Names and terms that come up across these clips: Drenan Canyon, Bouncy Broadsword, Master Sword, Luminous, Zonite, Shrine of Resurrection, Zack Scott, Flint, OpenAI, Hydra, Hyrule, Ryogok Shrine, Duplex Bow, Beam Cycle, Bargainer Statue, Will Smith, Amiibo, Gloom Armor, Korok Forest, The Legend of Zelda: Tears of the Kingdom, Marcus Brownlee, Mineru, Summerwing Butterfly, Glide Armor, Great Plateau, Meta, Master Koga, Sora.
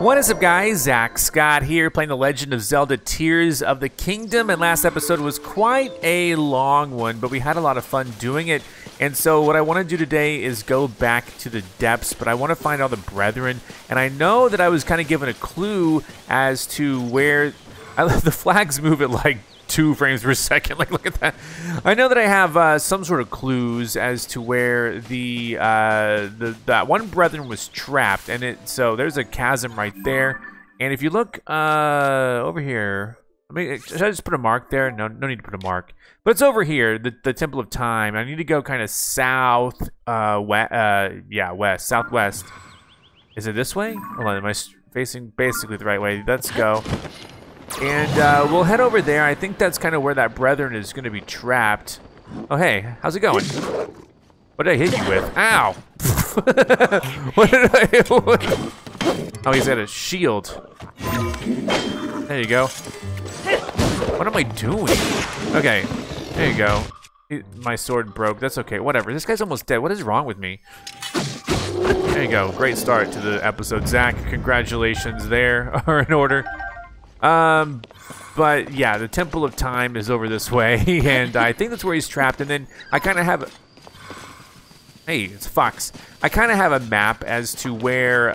What is up, guys? Zack Scott here, playing The Legend of Zelda: Tears of the Kingdom, and last episode was quite a long one, but we had a lot of fun doing it. And so what I want to do today is go back to the depths, but I want to find all the brethren, and I know that I was kind of given a clue as to where... I love the flags move at like 2 frames per second, like look at that. I know that I have some sort of clues as to where that one brethren was trapped, and so there's a chasm right there. And if you look over here, I mean, should I just put a mark there? No need to put a mark, but it's over here, the Temple of Time. I need to go kind of south, southwest. Is it this way? Hold on, am I facing basically the right way? Let's go. And we'll head over there. I think that's kind of where that brethren is going to be trapped. Oh, hey, how's it going? What did I hit you with? Ow! What did I hit with? Oh, he's got a shield. There you go. What am I doing? Okay, there you go. My sword broke. That's okay. Whatever. This guy's almost dead. What is wrong with me? There you go. Great start to the episode, Zach. Congratulations. There are in order. But yeah, the Temple of Time is over this way, and I think that's where he's trapped. And then I kind of have hey, it's Fox. I kind of have a map as to where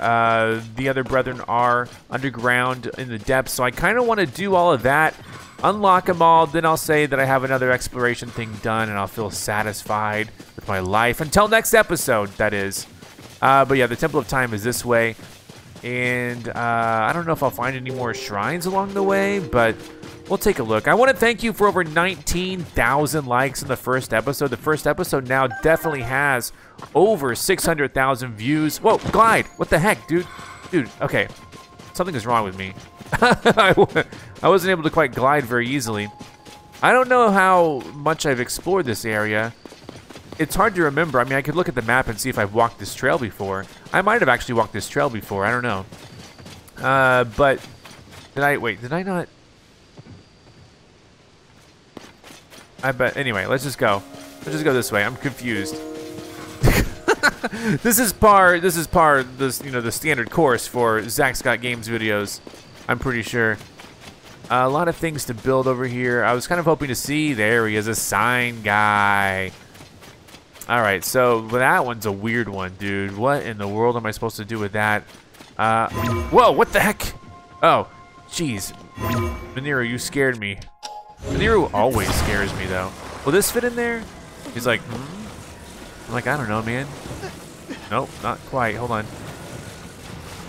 the other brethren are underground in the depths, so I kind of want to do all of that, unlock them all, then I'll say that I have another exploration thing done, and I'll feel satisfied with my life until next episode, that is. But yeah, the Temple of Time is this way. And I don't know if I'll find any more shrines along the way, but we'll take a look. I want to thank you for over 19,000 likes in the first episode. The first episode now definitely has over 600,000 views. Whoa, glide. What the heck, dude? Dude, okay. Something is wrong with me. I wasn't able to quite glide very easily. I don't know how much I've explored this area. It's hard to remember. I mean, I could look at the map and see if I've walked this trail before. I might have actually walked this trail before. I don't know. But did I? Wait, did I not? I bet. Anyway, let's just go. Let's just go this way. I'm confused. This is you know, the standard course for Zack Scott Games videos. I'm pretty sure. A lot of things to build over here. I was kind of hoping to see. There he is, a sign guy. Alright, so that one's a weird one, dude. What in the world am I supposed to do with that? Whoa, what the heck? Oh, jeez. Mineru, you scared me. Mineru always scares me, though. Will this fit in there? He's like, hmm? I'm like, I don't know, man. Nope, not quite. Hold on.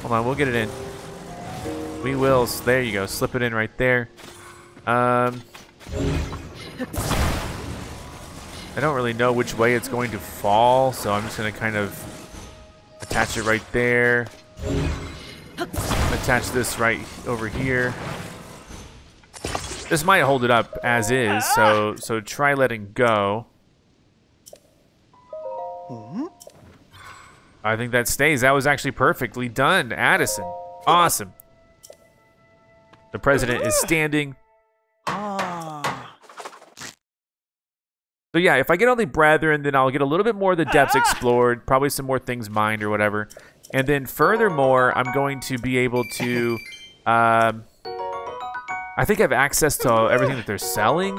Hold on, we'll get it in. We will. There you go. Slip it in right there. I don't really know which way it's going to fall, so I'm just going to kind of attach it right there. Attach this right over here. This might hold it up as is, so try letting go. I think that stays. That was actually perfectly done. Addison, awesome. The president is standing. So yeah, if I get all the brethren, then I'll get a little bit more of the depths explored, probably some more things mined or whatever. And then furthermore, I'm going to be able to, I think I have access to everything that they're selling.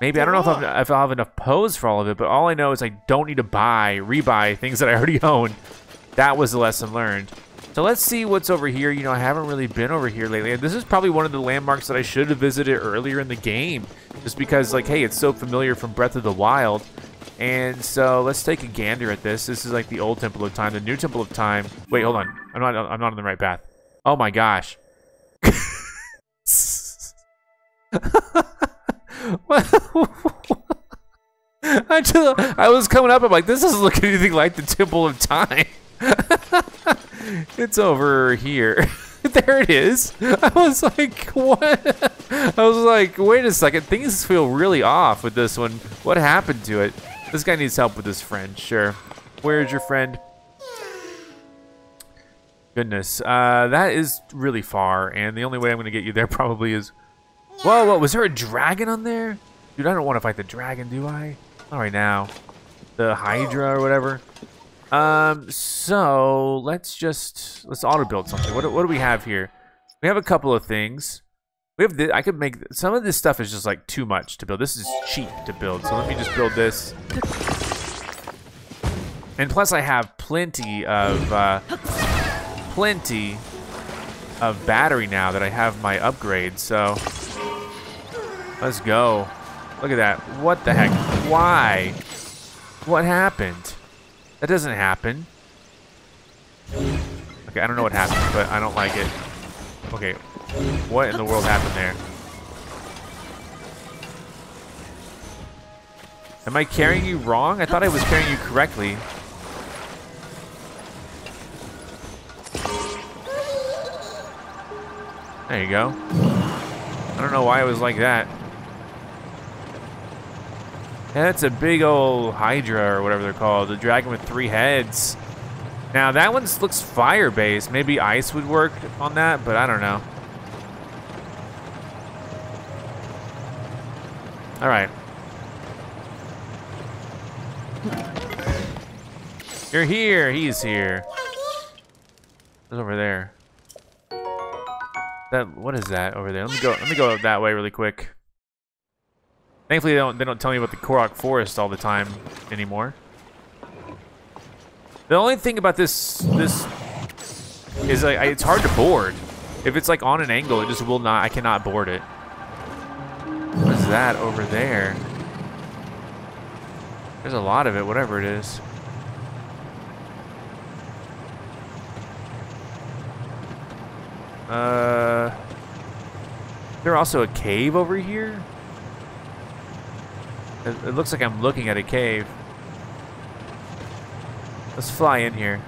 Maybe, I don't know if I'll have enough pose for all of it, but all I know is I don't need to rebuy things that I already own. That was the lesson learned. So let's see what's over here. You know, I haven't really been over here lately. This is probably one of the landmarks that I should have visited earlier in the game. Just because, like, hey, it's so familiar from Breath of the Wild. And so let's take a gander at this. This is like the old Temple of Time, the new Temple of Time. Wait, hold on. I'm not on the right path. Oh my gosh. I was coming up, I'm like, this doesn't look anything like the Temple of Time. It's over here. There it is. I was like, what? I was like, wait a second. Things feel really off with this one. What happened to it? This guy needs help with his friend, sure. Where's your friend? Goodness. That is really far, and the only way I'm going to get you there probably is... Whoa, whoa, was there a dragon on there? Dude, I don't want to fight the dragon, do I? Not right now. The Hydra or whatever. So let's auto build something. What do we have here? We have a couple of things. We have this, I could make some of this stuff is just like too much to build. This is cheap to build, so let me just build this. And plus, I have plenty of battery now that I have my upgrade. So let's go. Look at that. What the heck? Why? What happened? That doesn't happen. Okay, I don't know what happened, but I don't like it. Okay, what in the world happened there? Am I carrying you wrong? I thought I was carrying you correctly. There you go. I don't know why it was like that. Yeah, that's a big old Hydra or whatever they're called. The dragon with three heads. Now that one looks fire-based. Maybe ice would work on that, but I don't know. All right. You're here. He's here. What's over there? That, what is that over there? Let me go that way really quick. Thankfully, they don't tell me about the Korok Forest all the time anymore. The only thing about this is like, it's hard to board. If it's like on an angle, it just will not. I cannot board it. What's that over there? There's a lot of it, whatever it is. Is there also a cave over here? It looks like I'm looking at a cave. Let's fly in here.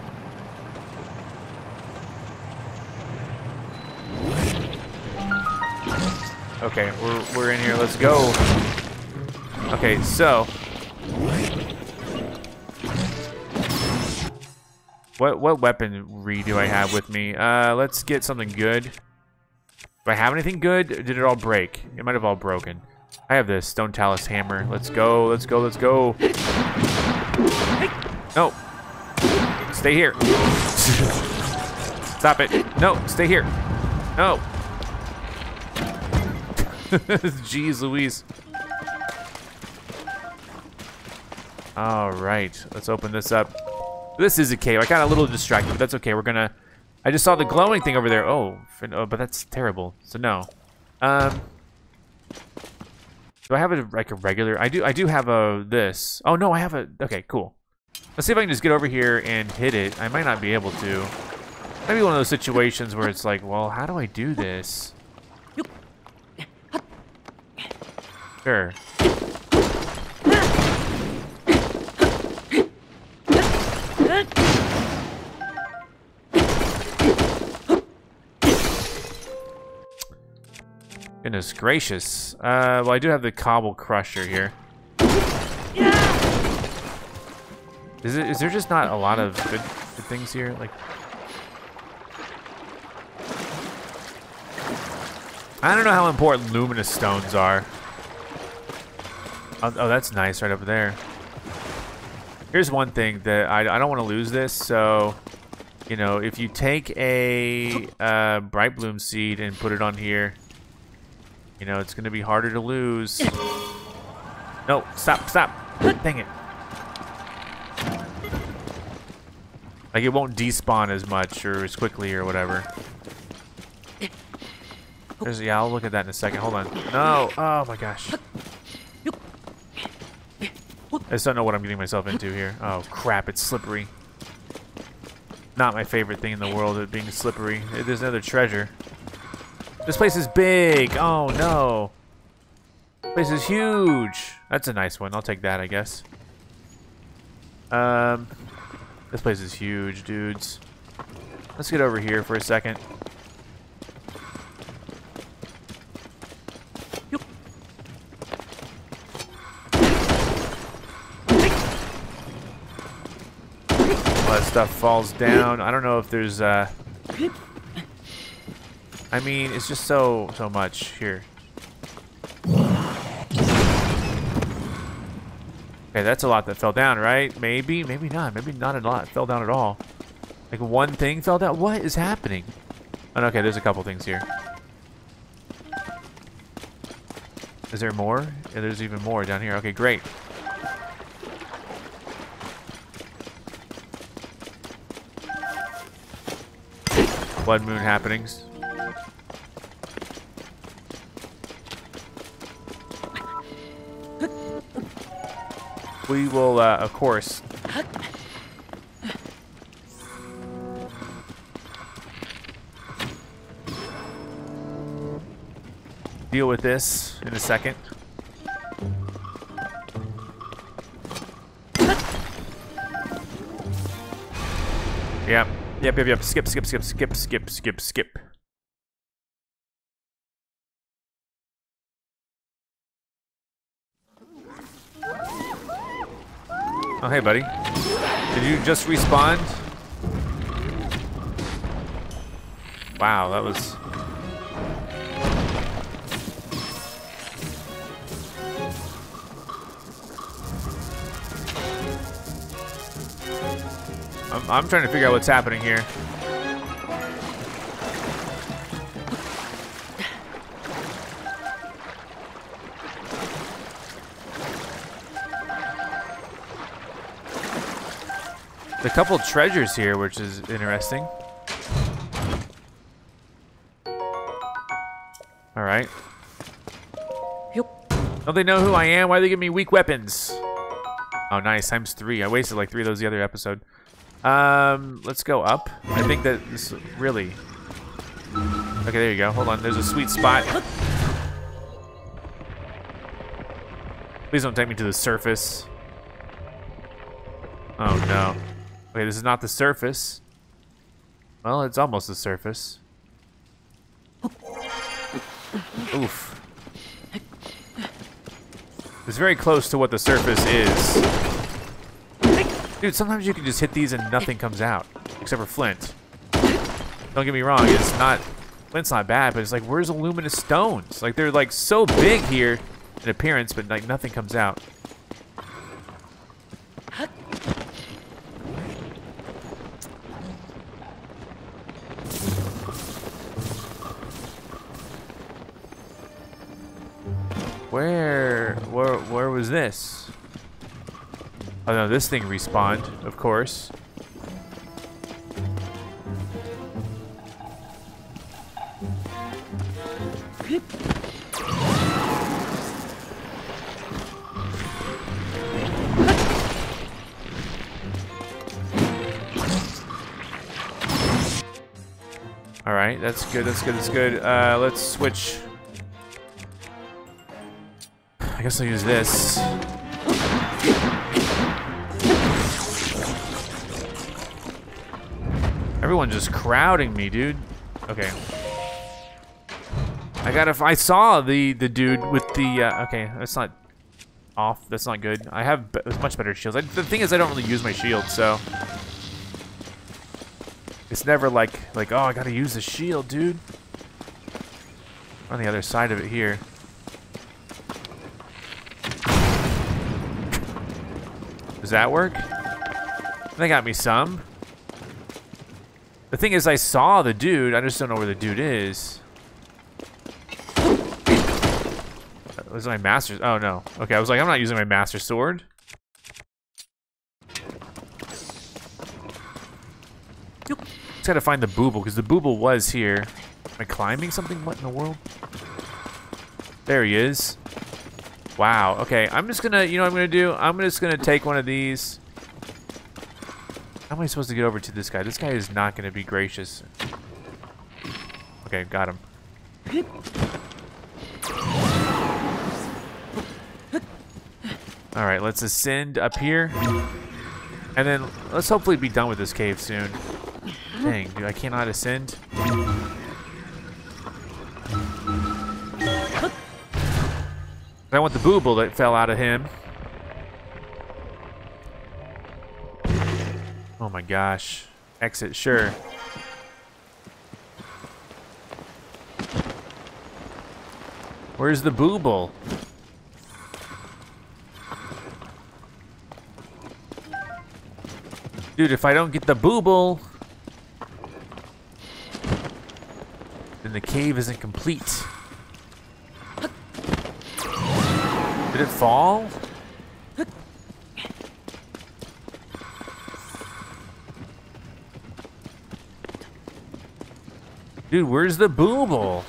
Okay, we're in here. Let's go. Okay, so what weaponry do I have with me? Let's get something good. Do I have anything good? Did it all break? It might have all broken. I have this Stone Talus hammer. Let's go, let's go, let's go. No. Stay here. Stop it. No, stay here. No. Jeez Louise. All right, let's open this up. This is a cave. I got a little distracted, but that's okay. We're gonna, I just saw the glowing thing over there. Oh, but that's terrible, so no. Do I have a, like a regular? I do have a this. Oh no, I have a. Okay, cool. Let's see if I can just get over here and hit it. I might not be able to. Maybe one of those situations where it's like, well, how do I do this? Sure. Goodness gracious. Well, I do have the Cobble Crusher here. Is there just not a lot of good things here? Like, I don't know how important Luminous stones are. Oh, that's nice right over there. Here's one thing that I don't want to lose this, so... You know, if you take a Brightbloom seed and put it on here... You know, it's gonna be harder to lose. No, stop, stop. Dang it. Like, it won't despawn as much or as quickly or whatever. There's, yeah, I'll look at that in a second. Hold on. No, oh my gosh. I just don't know what I'm getting myself into here. Oh crap, it's slippery. Not my favorite thing in the world, it being slippery. There's another treasure. This place is big. Oh no. This place is huge. That's a nice one. I'll take that, I guess. This place is huge, dudes. Let's get over here for a second. All that stuff falls down. I don't know if there's I mean, it's just so much here. Okay, that's a lot that fell down, right? Maybe, maybe not a lot fell down at all. Like one thing fell down? What is happening? Oh, okay, there's a couple things here. Is there more? Yeah, there's even more down here. Okay, great. Blood moon happenings. We will, of course. Deal with this in a second. Yep. Skip. Oh, hey, buddy. Did you just respawn? Wow, that was... I'm trying to figure out what's happening here. A couple treasures here, which is interesting. All right. Don't they know who I am? Why do they give me weak weapons? Oh, nice. Times three. I wasted like three of those the other episode. Let's go up. I think that this really... Okay, there you go. Hold on. There's a sweet spot. Please don't take me to the surface. Oh, no. Okay, this is not the surface. Well, it's almost the surface. Oof. It's very close to what the surface is. Dude, sometimes you can just hit these and nothing comes out, except for Flint. Don't get me wrong, it's not... Flint's not bad, but it's like, where's the luminous stones? Like, they're like so big here in appearance, but like nothing comes out. Where was this? Oh no, this thing respawned, of course. Alright, that's good. Let's switch. I guess I'll use this. Everyone's just crowding me, dude. Okay. I saw the dude with the, okay, that's not off. That's not good. I have much better shields. The thing is, I don't really use my shield, so. It's never like, oh, I gotta use the shield, dude. On the other side of it here. Does that work? They got me some. The thing is, I saw the dude. I just don't know where the dude is. Was my master's? Oh, no. Okay, I was like, I'm not using my master sword. Just gotta find the Booble, because the Booble was here. Am I climbing something? What in the world? There he is. Wow, okay. I'm just gonna, you know what I'm gonna do? I'm just gonna take one of these. How am I supposed to get over to this guy? This guy is not going to be gracious. Okay, got him. All right, let's ascend up here. And then let's hopefully be done with this cave soon. Dang, dude, I cannot ascend. I want the Booble that fell out of him. Oh my gosh. Exit, sure. Where's the Booble? Dude, if I don't get the Booble, then the cave isn't complete. Did it fall? Dude, where's the Booble?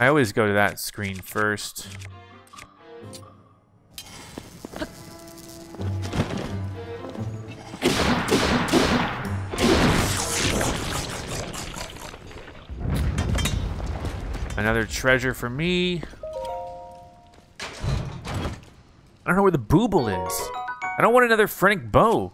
I always go to that screen first. Another treasure for me. I don't know where the Booble is. I don't want another Frenic bow.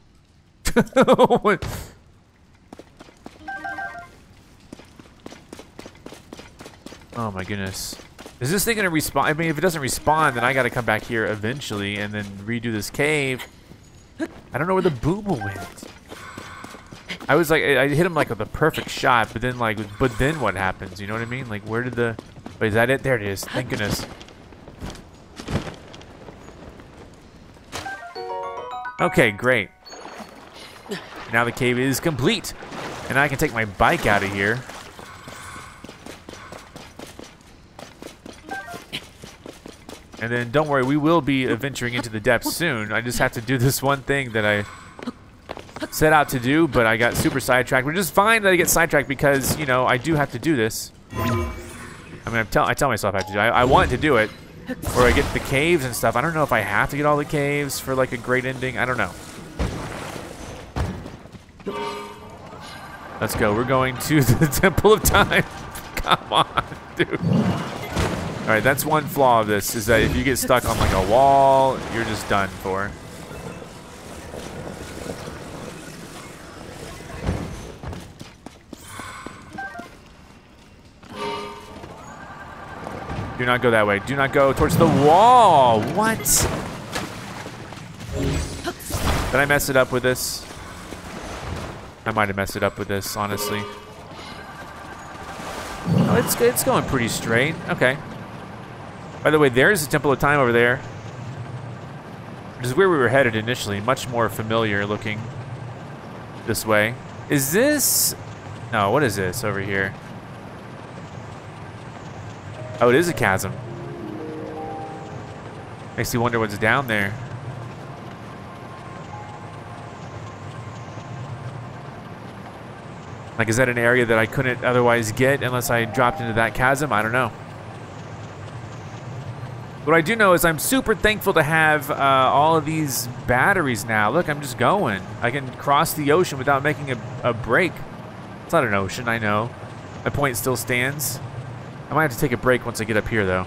Oh my goodness. Is this thing gonna respawn? I mean, if it doesn't respawn, then I gotta come back here eventually and then redo this cave. I don't know where the Booble went. I was like, I hit him like with a perfect shot, but then like, what happens? You know what I mean? Like, where did the, wait, is that it? There it is, thank goodness. Okay, great. Now the cave is complete. And I can take my bike out of here. And then don't worry, we will be venturing into the depths soon. I just have to do this one thing that I set out to do, but I got super sidetracked. Which is fine that I get sidetracked because, you know, I do have to do this. I mean, I tell myself I have to do it. I want to do it. Or I get to the caves and stuff. I don't know if I have to get all the caves for like a great ending. I don't know. Let's go. We're going to the Temple of Time. Come on, dude. All right, that's one flaw of this, is that if you get stuck on like a wall, you're just done for. Do not go that way. Do not go towards the wall. What? Did I mess it up with this? I might have messed it up with this, honestly. Oh, it's going pretty straight. Okay. By the way, there's the Temple of Time over there. Which is where we were headed initially. Much more familiar looking this way. Is this? No, what is this over here? Oh, it is a chasm. Makes you wonder what's down there. Like, is that an area that I couldn't otherwise get unless I dropped into that chasm? I don't know. What I do know is I'm super thankful to have all of these batteries now. Look, I'm just going. I can cross the ocean without making a break. It's not an ocean, I know. My point still stands. I might have to take a break once I get up here, though.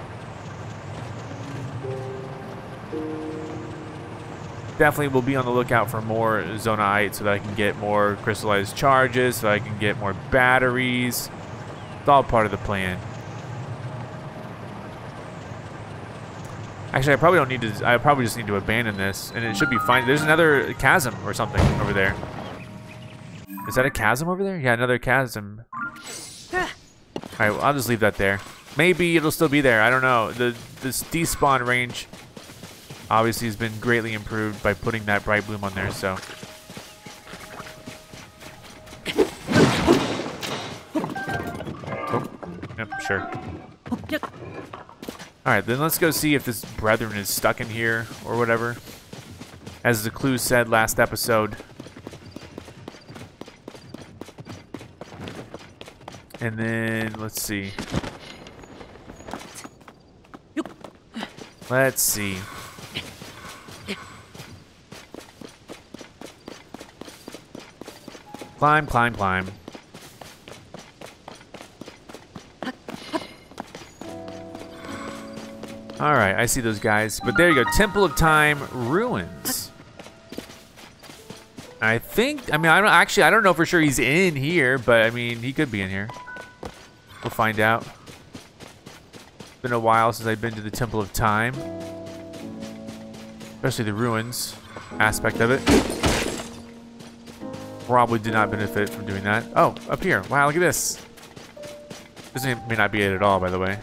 Definitely will be on the lookout for more Zonite so that I can get more crystallized charges, so I can get more batteries. It's all part of the plan. Actually, I probably don't need to, I probably just need to abandon this, and it should be fine. There's another chasm or something over there. Is that a chasm over there? Yeah, another chasm. All right, well, I'll just leave that there. Maybe it'll still be there. I don't know. This despawn range obviously has been greatly improved by putting that Brightbloom on there, so. Oh, yep, sure. All right, then let's go see if this brethren is stuck in here or whatever. As the clue said last episode. And then, let's see. Let's see. Climb, climb, climb. All right, I see those guys. But there you go, Temple of Time Ruins. I think, I mean, I don't know for sure he's in here, but I mean, he could be in here. We'll find out. It's been a while since I've been to the Temple of Time. Especially the ruins aspect of it. Probably did not benefit from doing that. Oh, up here. Wow, look at this. This may not be it at all, by the way.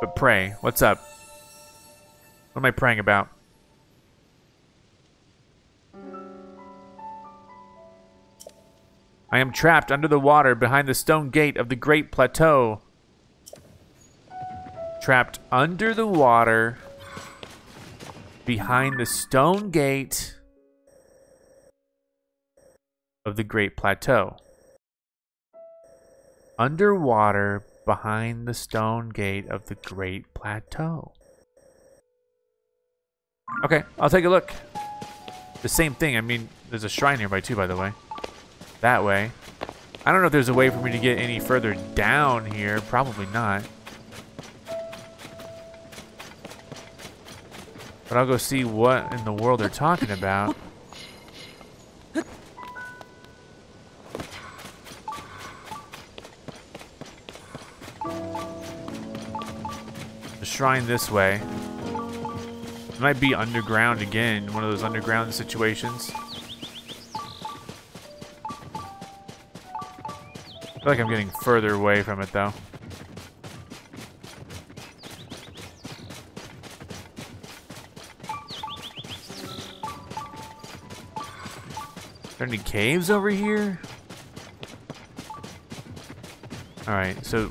But pray. What's up? What am I praying about? I am trapped under the water behind the stone gate of the Great Plateau. Trapped under the water behind the stone gate of the Great Plateau. Underwater behind the stone gate of the Great Plateau. Okay, I'll take a look. The same thing. I mean, there's a shrine nearby too, by the way. That way. I don't know if there's a way for me to get any further down here. Probably not. But I'll go see what in the world they're talking about. The shrine this way. It might be underground again, one of those underground situations. I feel like I'm getting further away from it, though. Are there any caves over here? Alright, so...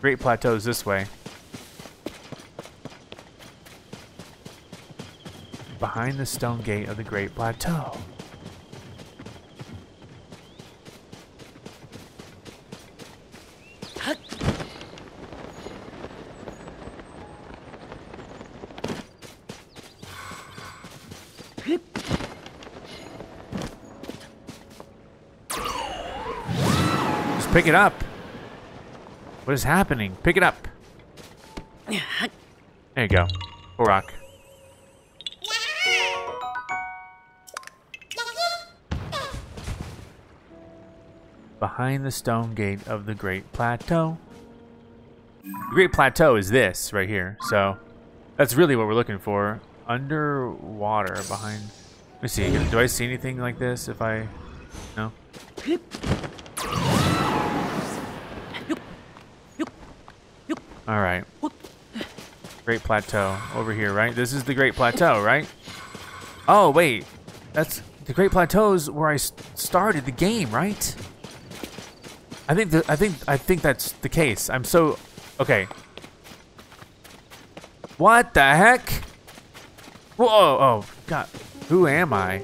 Great Plateau is this way. Behind the stone gate of the Great Plateau. Pick it up. What is happening? Pick it up. There you go. Korok. Behind the stone gate of the Great Plateau. The Great Plateau is this right here. So that's really what we're looking for. Underwater behind. Let me see. Do I see anything like this if I... No? All right. Great Plateau over here, right? This is the Great Plateau, right? Oh, wait. That's the Great Plateau's where I started the game, right? I think that's the case. I'm so okay. What the heck? Whoa, oh God. Who am I?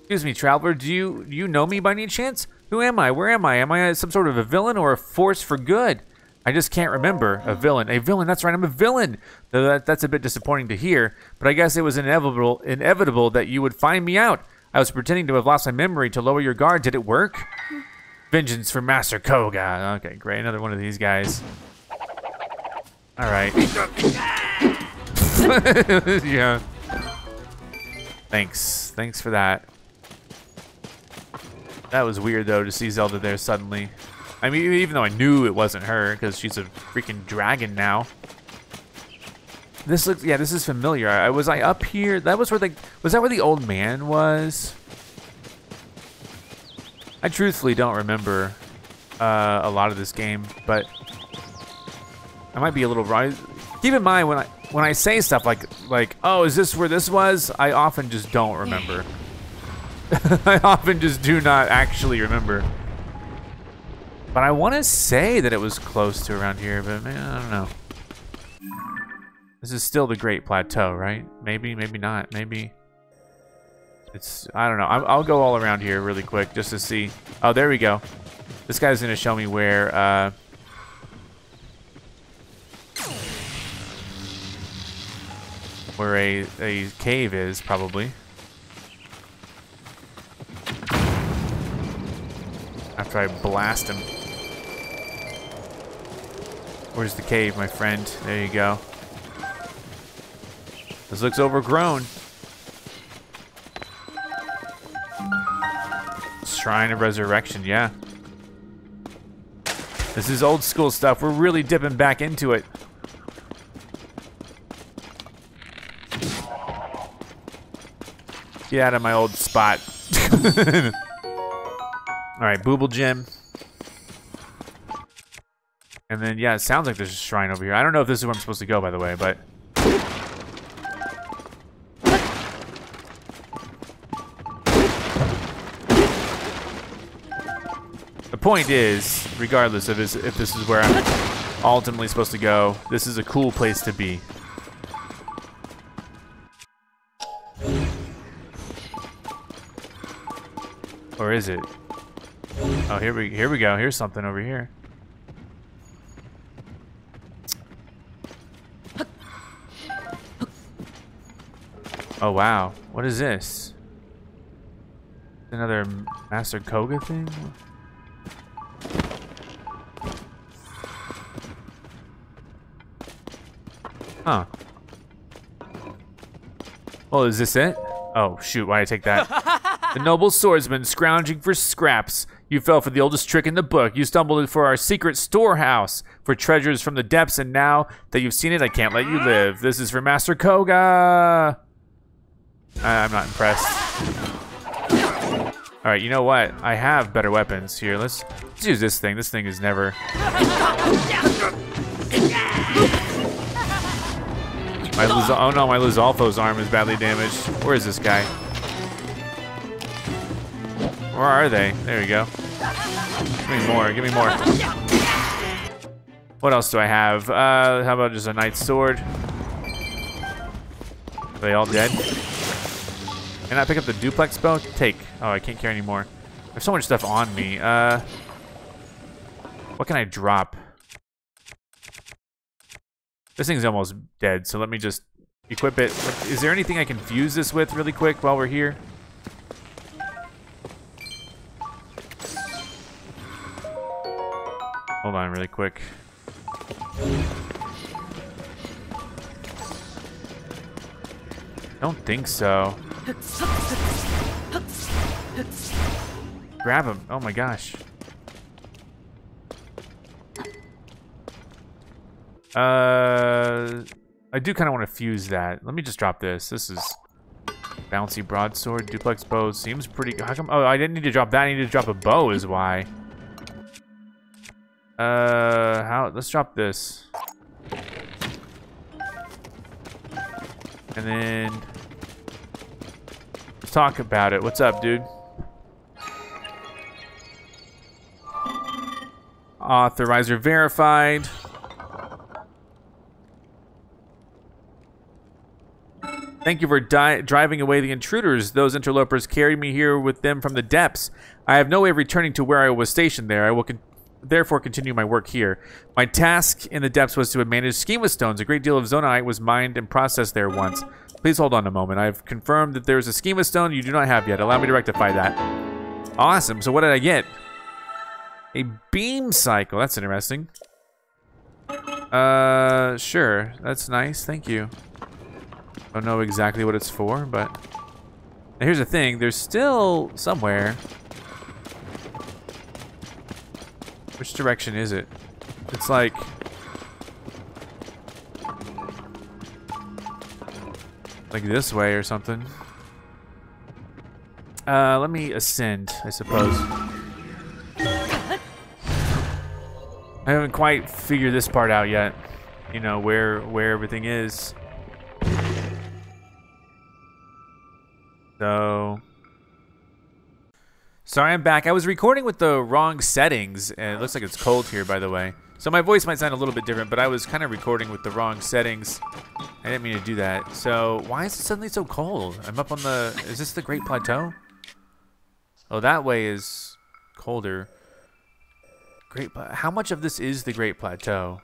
Excuse me, traveler. Do you know me by any chance? Who am I? Where am I? Am I some sort of a villain or a force for good? I just can't remember. A villain. A villain. That's right. I'm a villain. That's a bit disappointing to hear, but I guess it was inevitable that you would find me out. I was pretending to have lost my memory to lower your guard. Did it work? Vengeance for Master Koga. Okay, great. Another one of these guys. All right. Yeah. Thanks. Thanks for that. That was weird, though, to see Zelda there suddenly. I mean, even though I knew it wasn't her, because she's a freaking dragon now. This looks, yeah, this is familiar. Was I up here? That was where the, was that where the old man was? I truthfully don't remember a lot of this game, but I might be a little wrong. Keep in mind when I say stuff like, oh, is this where this was? I often just don't remember. I often just do not actually remember. But I want to say that it was close to around here, but man, I don't know. This is still the Great Plateau, right? Maybe, maybe not. Maybe it's, I don't know. I'll go all around here really quick just to see. Oh, there we go. This guy's going to show me where, a cave is probably. After I blast him. Where's the cave, my friend? There you go. This looks overgrown. Shrine of Resurrection, yeah. This is old school stuff. We're really dipping back into it. Get out of my old spot. Alright, Booble Gym. And then, yeah, it sounds like there's a shrine over here. I don't know if this is where I'm supposed to go, by the way, but... The point is, regardless of if this is where I'm ultimately supposed to go, this is a cool place to be. Or is it? Oh, here we go. Here's something over here. Oh wow! What is this? Another Master Koga thing? Huh? Well, is this it? Oh shoot! Why did I take that? The noble swordsman scrounging for scraps. You fell for the oldest trick in the book. You stumbled for our secret storehouse for treasures from the depths, and now that you've seen it, I can't let you live. This is for Master Koga. I'm not impressed. All right, you know what? I have better weapons here. Let's use this thing. This thing is never... Oh no, my Lizalfo's arm is badly damaged. Where is this guy? Where are they? There we go. Give me more, give me more. What else do I have? How about just a knight's sword? Are they all dead? Can I pick up the duplex bow? Take. Oh, I can't carry anymore. There's so much stuff on me. What can I drop? This thing's almost dead, so let me just equip it. Is there anything I can fuse this with really quick while we're here? Hold on really quick. Don't think so. Grab him. Oh my gosh. I do kind of want to fuse that. Let me just drop this. This is Bouncy Broadsword, Duplex Bow. Seems pretty good. How come? Oh, I didn't need to drop that. I needed to drop a bow is why. Let's drop this. And then, let's talk about it. What's up, dude? Authorizer verified. Thank you for driving away the intruders. Those interlopers carried me here with them from the depths. I have no way of returning to where I was stationed there. I will therefore continue my work here. My task in the depths was to manage schema stones. A great deal of Zonite was mined and processed there once. Please hold on a moment. I've confirmed that there is a schema stone you do not have yet. Allow me to rectify that. Awesome. So what did I get? A beam cycle. That's interesting. Sure. That's nice. Thank you. I don't know exactly what it's for, but... Now here's the thing. There's still somewhere... Which direction is it? It's like... Like this way or something. Let me ascend, I suppose. I haven't quite figured this part out yet. You know, where everything is. So... Sorry, I'm back. I was recording with the wrong settings, and it looks like it's cold here, by the way. So my voice might sound a little bit different, but I was kind of recording with the wrong settings. I didn't mean to do that. So why is it suddenly so cold? I'm up on the... Is this the Great Plateau? Oh, that way is colder. Great. How much of this is the Great Plateau?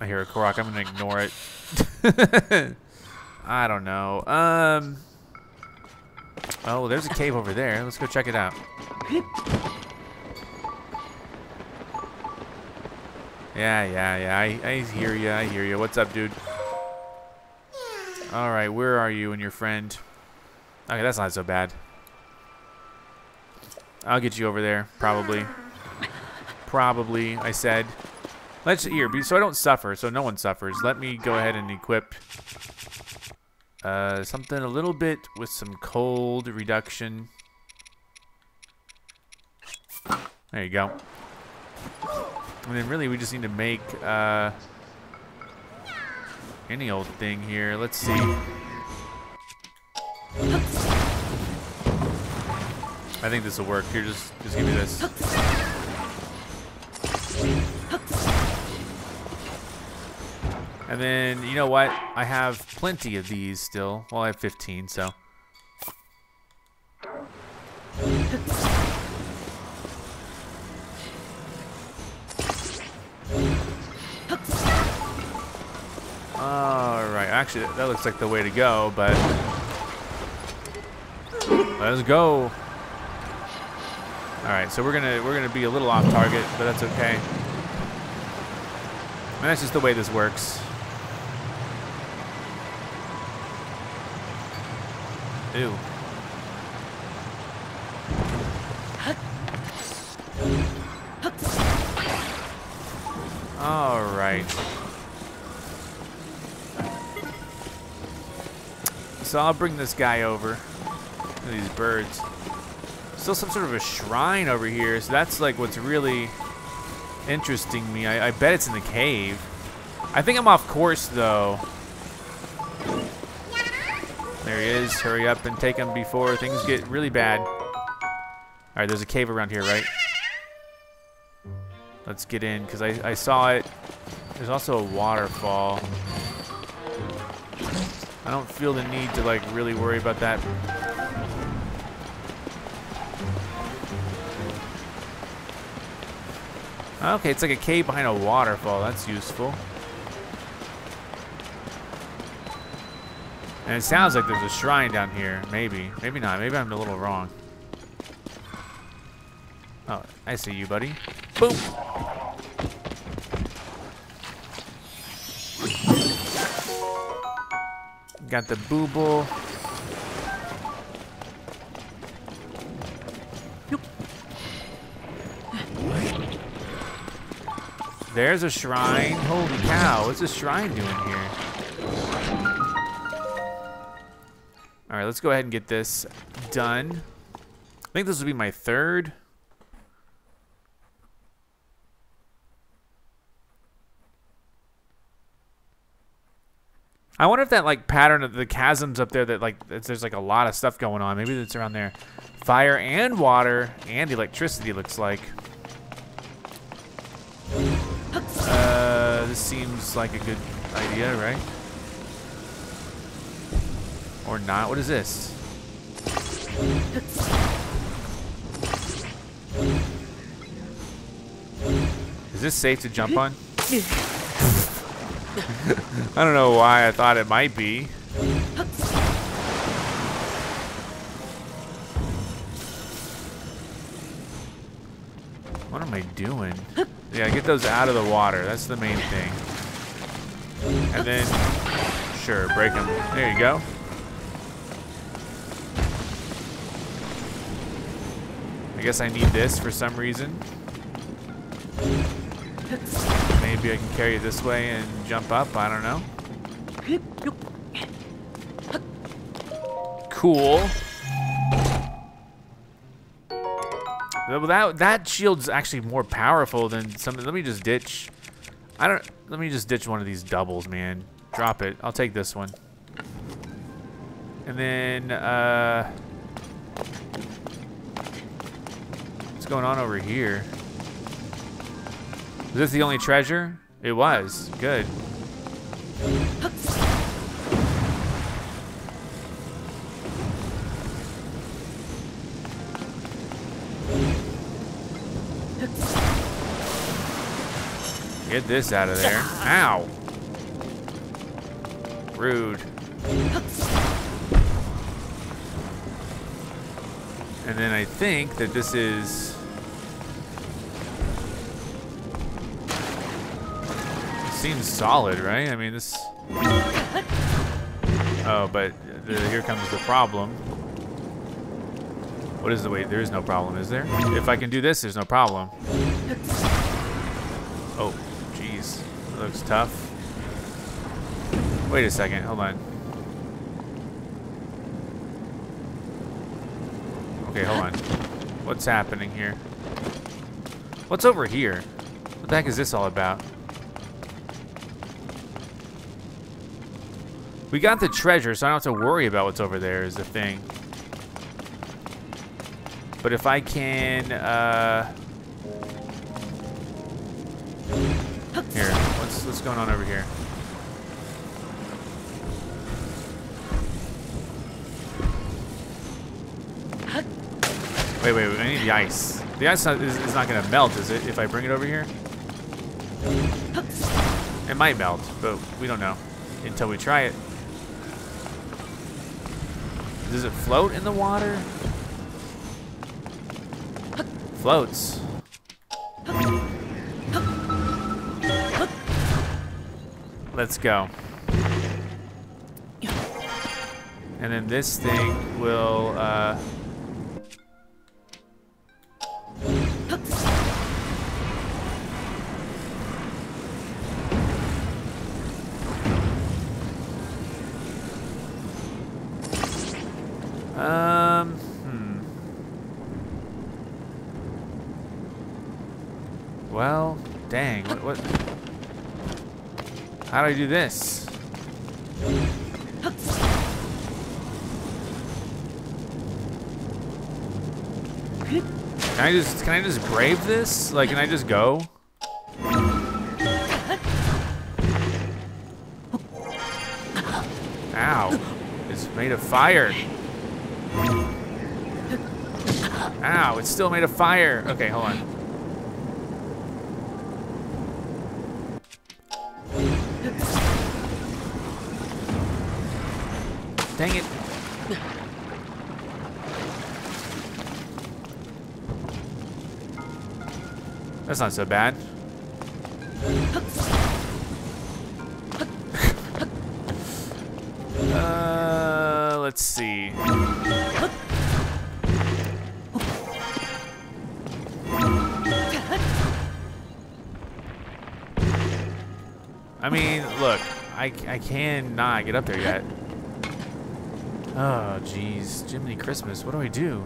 I hear a Korok. I'm going to ignore it. I don't know. Oh, there's a cave over there. Let's go check it out. Yeah. I hear you. I hear you. What's up, dude? All right, where are you and your friend? Okay, that's not so bad. I'll get you over there, probably. Probably, I said. Let's here, so I don't suffer, so no one suffers. Let me go ahead and equip Something a little bit with some cold reduction. There you go. And then really we just need to make any old thing here. Let's see. I think this will work. Here, just give me this. And then, you know what? I have plenty of these still. Well, I have 15, so. All right. Actually, that looks like the way to go, but let's go. All right, so we're gonna be a little off target, but that's okay. And that's just the way this works. Ew. All right. So I'll bring this guy over. Look at these birds. Still some sort of a shrine over here, so that's like what's really interesting me. I bet it's in the cave. I think I'm off course though. There he is. Hurry up and take him before things get really bad. All right, there's a cave around here, right? Let's get in because I saw it. There's also a waterfall. I don't feel the need to like really worry about that. Okay, it's like a cave behind a waterfall. That's useful. And it sounds like there's a shrine down here. Maybe. Maybe not. Maybe I'm a little wrong. Oh, I see you, buddy. Boom! Got the Booble. There's a shrine. Holy cow, what's a shrine doing here? All right, let's go ahead and get this done. I think this will be my third. I wonder if that like pattern of the chasms up there that like there's like a lot of stuff going on. Maybe it's around there. Fire and water and electricity looks like. This seems like a good idea, right? Or not? What is this? Is this safe to jump on? I don't know why I thought it might be. What am I doing? Yeah, get those out of the water. That's the main thing. And then, sure, break them. There you go. I guess I need this for some reason. Maybe I can carry it this way and jump up. I don't know. Cool. That shield's actually more powerful than some. Let me just ditch. Let me just ditch one of these doubles, man. Drop it. I'll take this one. And then what's going on over here? Is this the only treasure? It was. Good. Get this out of there. Ow. Rude. And then I think that this is seems solid, right? I mean, this. Oh, but here comes the problem. What is the way? There is no problem, is there? If I can do this, there's no problem. Oh. Looks tough. Wait a second, hold on. Okay, hold on. What's happening here? What's over here? What the heck is this all about? We got the treasure, so I don't have to worry about what's over there is the thing. But if I can, here, what's going on over here? Wait, I need the ice. The ice is not gonna melt, is it, if I bring it over here? It might melt, but we don't know until we try it. Does it float in the water? Floats. Let's go. And then this thing will, well, dang, what? How do I do this? Can I just brave this? Like, can I just go? Ow. It's made of fire. Ow, it's still made of fire. Okay, hold on. Dang it. That's not so bad. Let's see. I mean, look, I cannot get up there yet. Oh, geez, Jiminy Christmas, what do I do?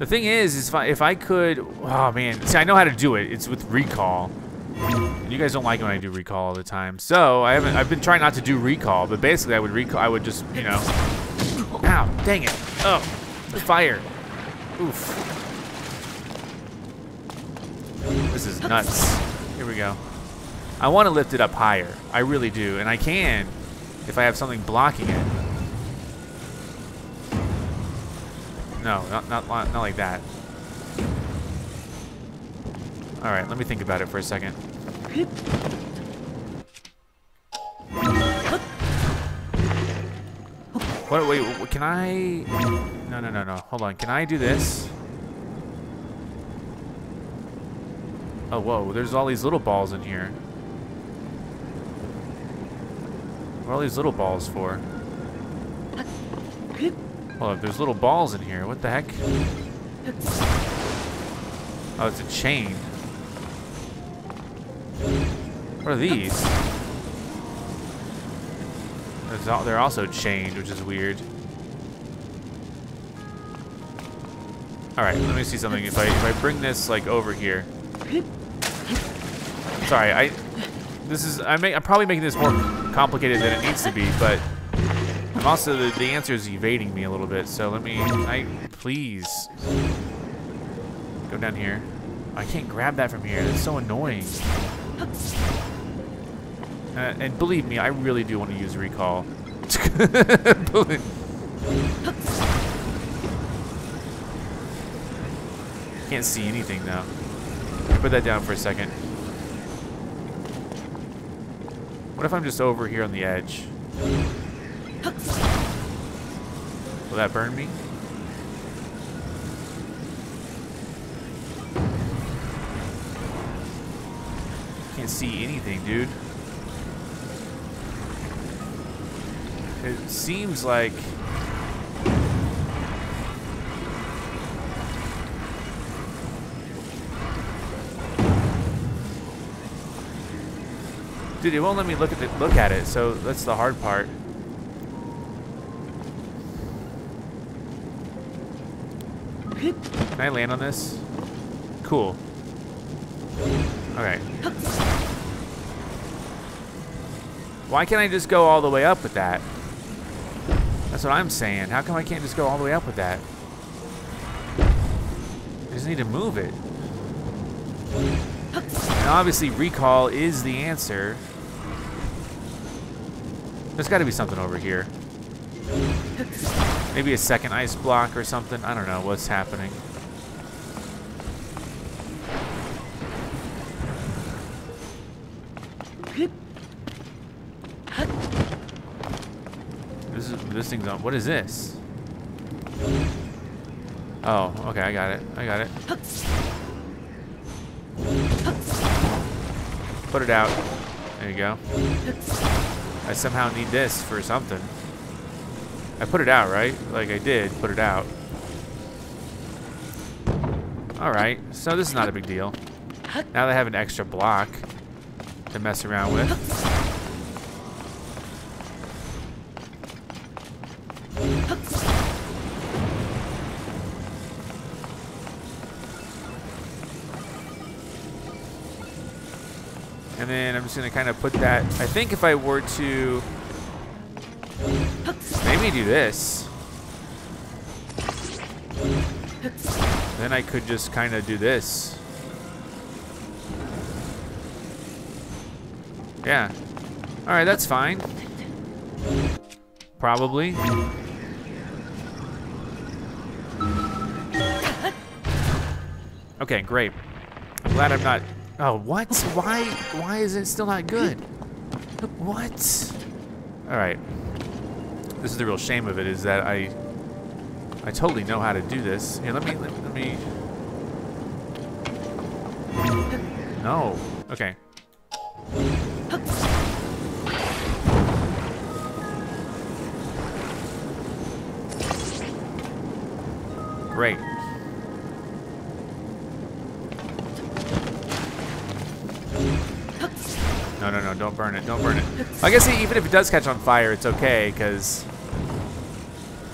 The thing is if I could, oh man, see, I know how to do it. It's with recall. And you guys don't like when I do recall all the time. So I've been trying not to do recall, but basically I would just, you know. Ow, dang it. Oh, the fire. Oof. This is nuts. Here we go. I want to lift it up higher. I really do, and I can. If I have something blocking it. No, not like that. All right, let me think about it for a second. What, wait, can I? No, hold on, can I do this? Oh, whoa, there's all these little balls in here. What are all these little balls for? Oh, there's little balls in here. What the heck? Oh, it's a chain. What are these? They're also chained, which is weird. All right, let me see something. If I bring this like over here. Sorry, I'm probably making this more complicated than it needs to be, but I'm also the answer is evading me a little bit. So please go down here. I can't grab that from here. That's so annoying. And believe me, I really do want to use recall. Can't see anything though. Put that down for a second. What if I'm just over here on the edge? Will that burn me? Can't see anything, dude. It seems like... Dude, it won't let me look at it, so that's the hard part. Can I land on this? Cool. Okay. Why can't I just go all the way up with that? That's what I'm saying. How come I can't just go all the way up with that? I just need to move it. And obviously recall is the answer. There's gotta be something over here. Maybe a second ice block or something. I don't know what's happening. This thing's on. What is this? Oh, okay, I got it. I got it. Put it out. There you go. I somehow need this for something. I put it out, right? Like I did put it out. Alright, so this is not a big deal. Now they have an extra block to mess around with. And then I'm just gonna kind of put that, I think if I were to maybe do this, then I could just kind of do this. Yeah. All right, that's fine. Probably. Okay, great. I'm glad I'm not. Oh, what? Why is it still not good? What? All right. This is the real shame of it, is that I totally know how to do this. Here, let me. No. Okay. Great. No, no, no, don't burn it, don't burn it. I guess even if it does catch on fire, it's okay, because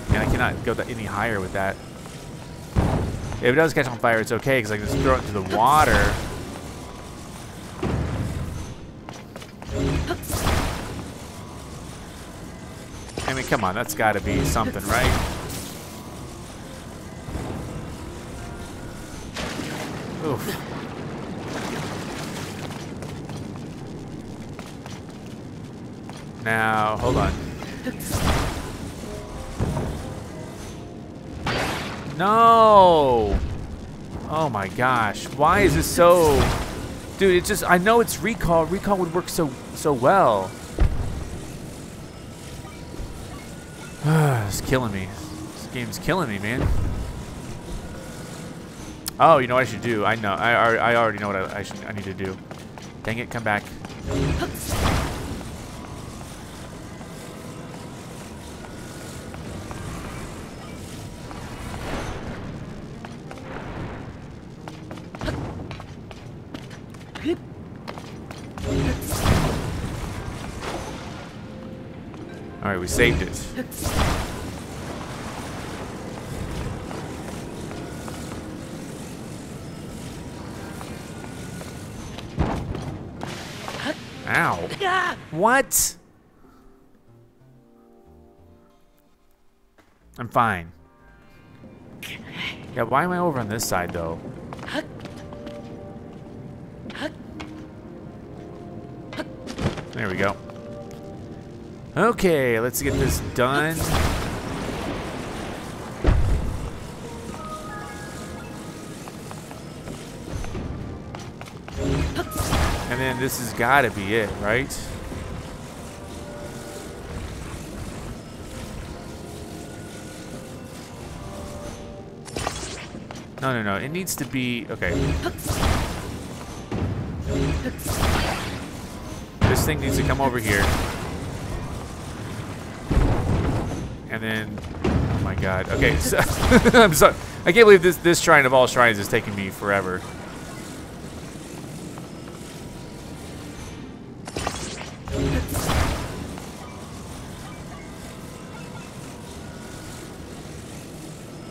I cannot go any higher with that. If it does catch on fire, it's okay, because I can just throw it into the water. I mean, come on, that's gotta be something, right? Oof. Now, hold on. No! Oh my gosh, why is this so... Dude, it's just, I know it's recall. Recall would work so well. It's killing me. This game's killing me, man. Oh, you know what I should do? I know, I already know what I need to do. Dang it, come back. Alright, we saved it. Ow. What? I'm fine. Yeah, why am I over on this side, though? There we go. Okay, let's get this done. And then this has got to be it, right? No, no, no. It needs to be... Okay. This thing needs to come over here. And then, oh my god. Okay, so I'm sorry. I can't believe this shrine of all shrines is taking me forever.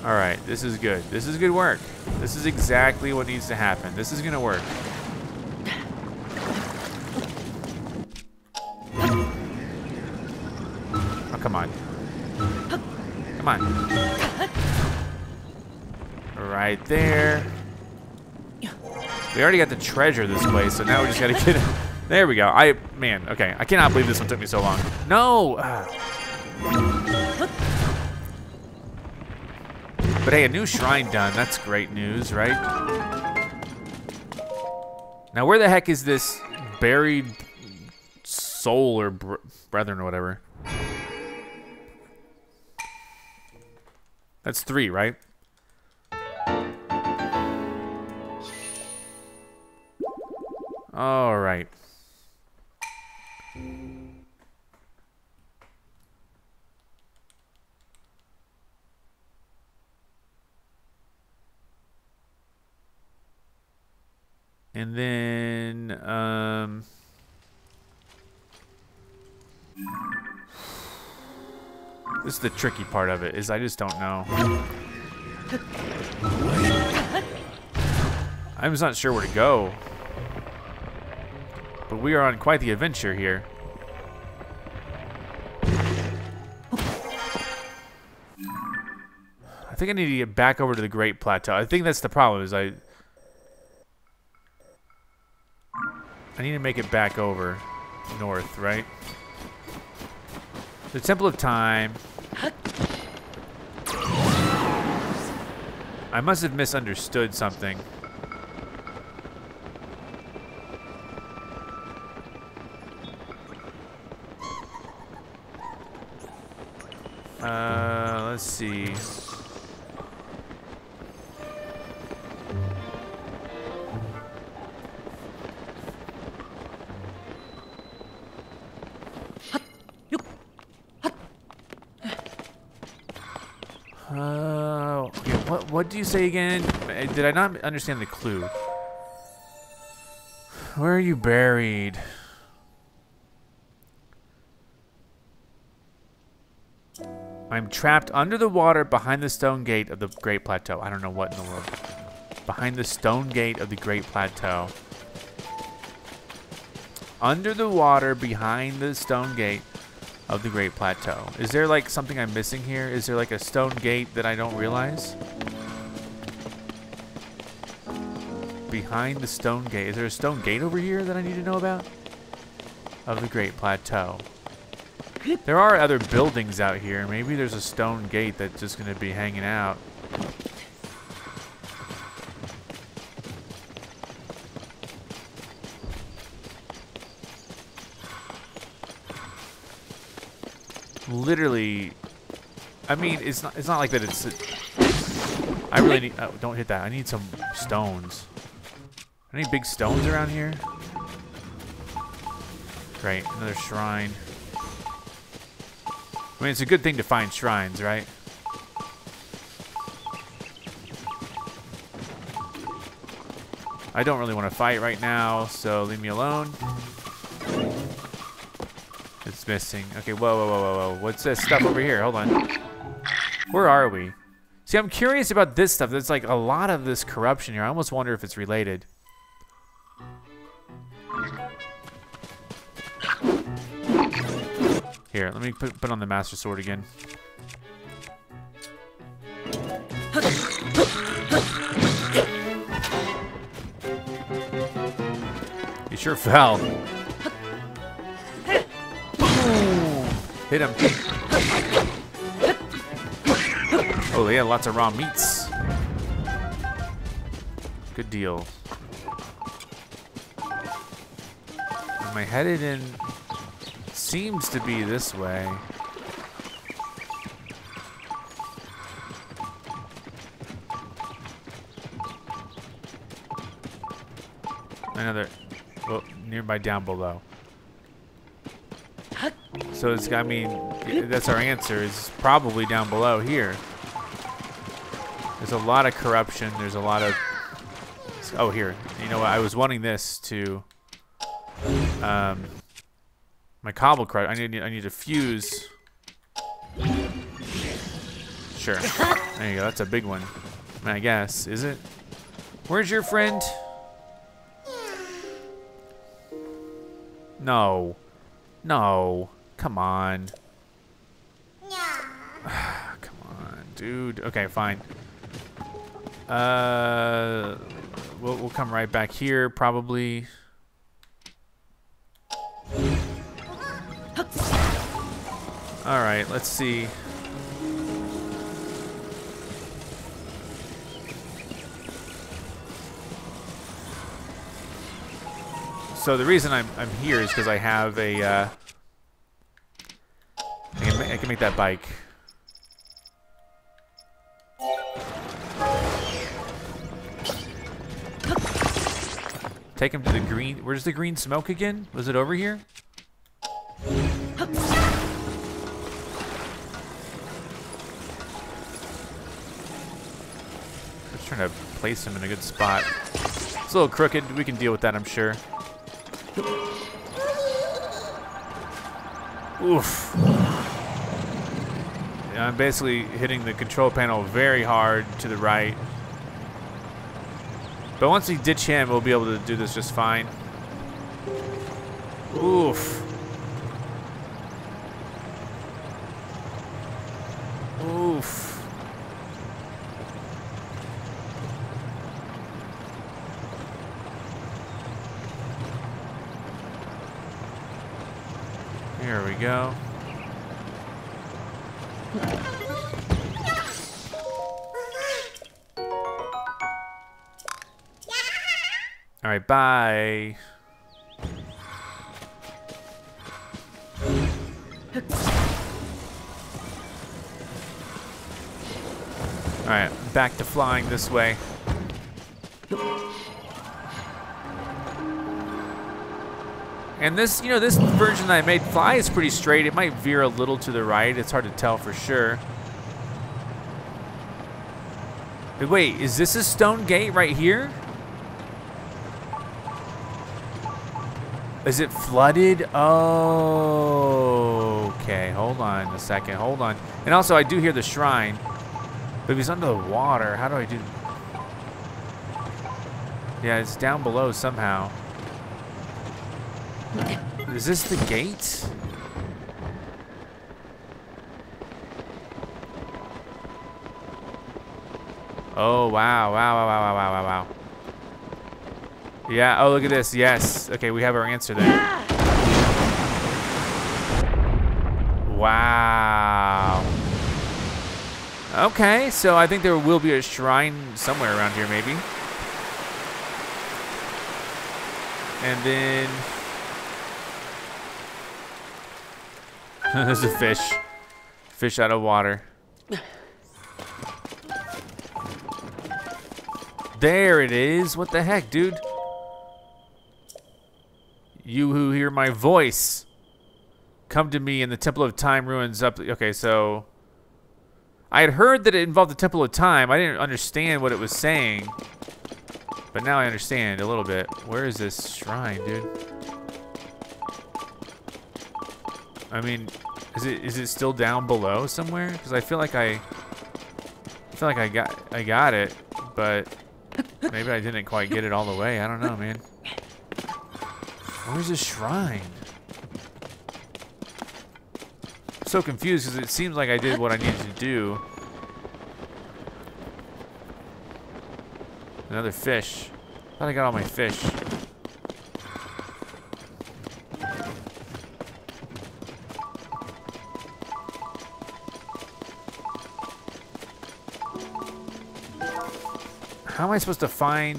Alright, this is good. This is good work. This is exactly what needs to happen. This is gonna work. Oh, come on. Come on. Right there. We already got the treasure this way, so now we just gotta get it. There we go. Man, okay. I cannot believe this one took me so long. No! But hey, a new shrine done. That's great news, right? Now, where the heck is this buried soul or brethren or whatever? That's 3, right? All right. And then, this is the tricky part of it, is I just don't know. I'm just not sure where to go. But we are on quite the adventure here. I think I need to get back over to the Great Plateau. I think that's the problem, is I need to make it back over north, right? The Temple of Time. I must have misunderstood something. Let's see. What do you say again? Did I not understand the clue? Where are you buried? I'm trapped under the water behind the stone gate of the Great Plateau. I don't know what in the world. Behind the stone gate of the Great Plateau. Under the water behind the stone gate of the Great Plateau. Is there like something I'm missing here? Is there like a stone gate that I don't realize? Behind the stone gate. Is there a stone gate over here that I need to know about? Of the Great Plateau. There are other buildings out here. Maybe there's a stone gate that's just gonna be hanging out. Literally, I mean, it's not like that. It's. I really need. Oh, don't hit that. I need some stones. Any big stones around here? Great, another shrine. I mean, it's a good thing to find shrines, right? I don't really want to fight right now, so leave me alone. It's missing. Okay, whoa. What's this stuff over here? Hold on. Where are we? See, I'm curious about this stuff. There's like a lot of this corruption here. I almost wonder if it's related. Here, let me put on the Master Sword again. He sure fell. Hit him. Oh, yeah, lots of raw meats. Good deal. Am I headed in? Seems to be this way. Another, well, nearby down below. So it's, I mean, that's our answer. It's probably down below here. There's a lot of corruption. There's a lot of, oh, here. You know what? I was wanting this to, my Cobble Crusher. I need to fuse Sure. There you go. That's a big one, I guess. Is it? Where's your friend? No. No. Come on. Come on, dude. Okay, fine. We'll come right back here, probably. All right, let's see. So the reason I'm here is because I have a. I can make that bike. Take him to the green. Where's the green smoke again? Was it over here? Just trying to place him in a good spot. It's a little crooked. We can deal with that, I'm sure. Oof. Yeah, I'm basically hitting the control panel very hard to the right. But once we ditch him, we'll be able to do this just fine. Oof. Oof. Here we go. All right, bye. All right, back to flying this way. And this, you know, this version that I made fly is pretty straight. It might veer a little to the right. It's hard to tell for sure. But wait, is this a stone gate right here? Is it flooded? Oh, okay. Hold on a second. Hold on. And also, I do hear the shrine. But if he's under the water, how do I do? Yeah, it's down below somehow. Is this the gate? Oh, wow, wow, wow, wow, wow, wow, wow. Yeah, oh, look at this, yes. Okay, we have our answer there. Wow. Okay, so I think there will be a shrine somewhere around here, maybe. And then... there's a fish. Fish out of water. There it is. What the heck, dude? You who hear my voice, come to me in the Temple of Time ruins up. Okay, so I had heard that it involved the Temple of Time. I didn't understand what it was saying, but now I understand a little bit. Where is this shrine, dude? I mean, is it still down below somewhere? Because I feel like I got it, but maybe I didn't quite get it all the way. I don't know, man. Where's the shrine? I'm so confused because it seems like I did what I needed to do. Another fish. Thought I got all my fish. How am I supposed to find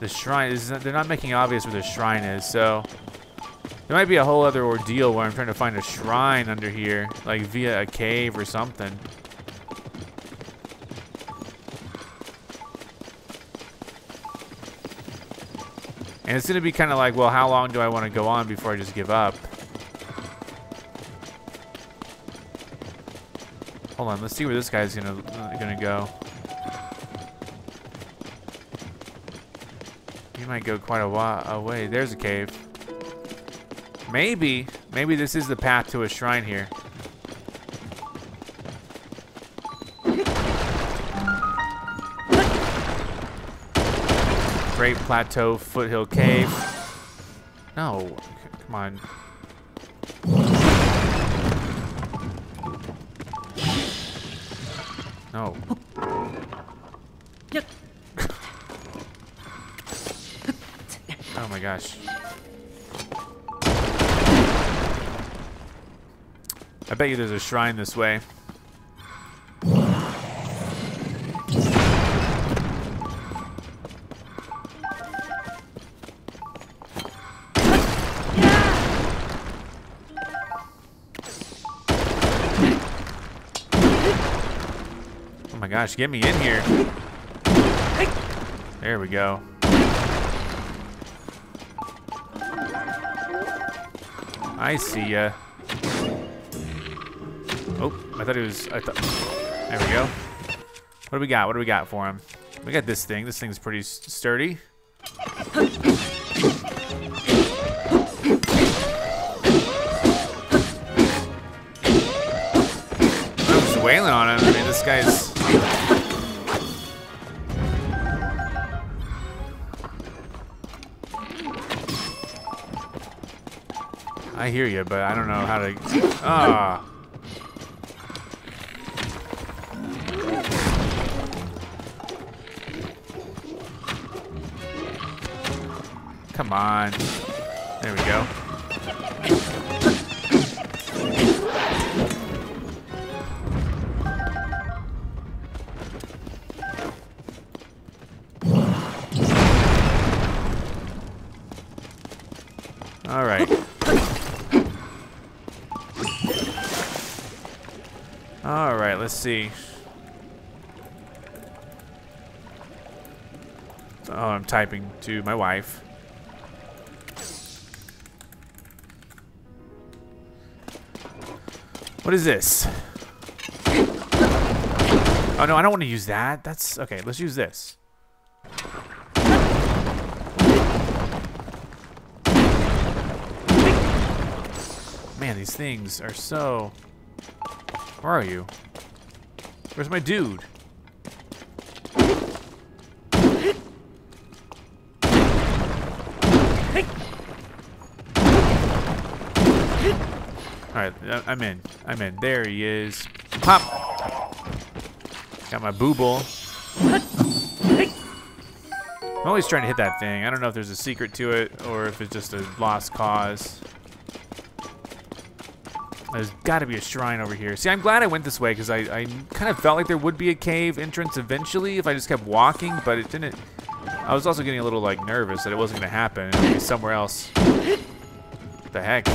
the shrine? They're not making obvious where the shrine is, so there might be a whole other ordeal where I'm trying to find a shrine under here, like via a cave or something. And it's gonna be kind of like, well, how long do I want to go on before I just give up? Hold on, let's see where this guy's gonna go. He might go quite a away. There's a cave. Maybe this is the path to a shrine here. Great Plateau Foothill Cave. No, come on. No. Oh my gosh. I bet you there's a shrine this way. Gosh, get me in here. There we go. I see ya. Oh, I thought it was. There we go. What do we got? What do we got for him? We got this thing. This thing's pretty sturdy. I'm just wailing on him. I mean, this guy's. I hear you, but I don't know how to. Ah. Come on. There we go. All right. Let's see. Oh, I'm typing to my wife. What is this? Oh no, I don't want to use that. That's okay. Let's use this. Man, these things are so. Where are you? Where's my dude? Alright, I'm in. I'm in. There he is. Pop! Got my Booble. I'm always trying to hit that thing. I don't know if there's a secret to it or if it's just a lost cause. There's gotta be a shrine over here. See, I'm glad I went this way because I kind of felt like there would be a cave entrance eventually if I just kept walking, but it didn't. I was also getting a little like nervous that it wasn't gonna happen. It would be somewhere else. What the heck?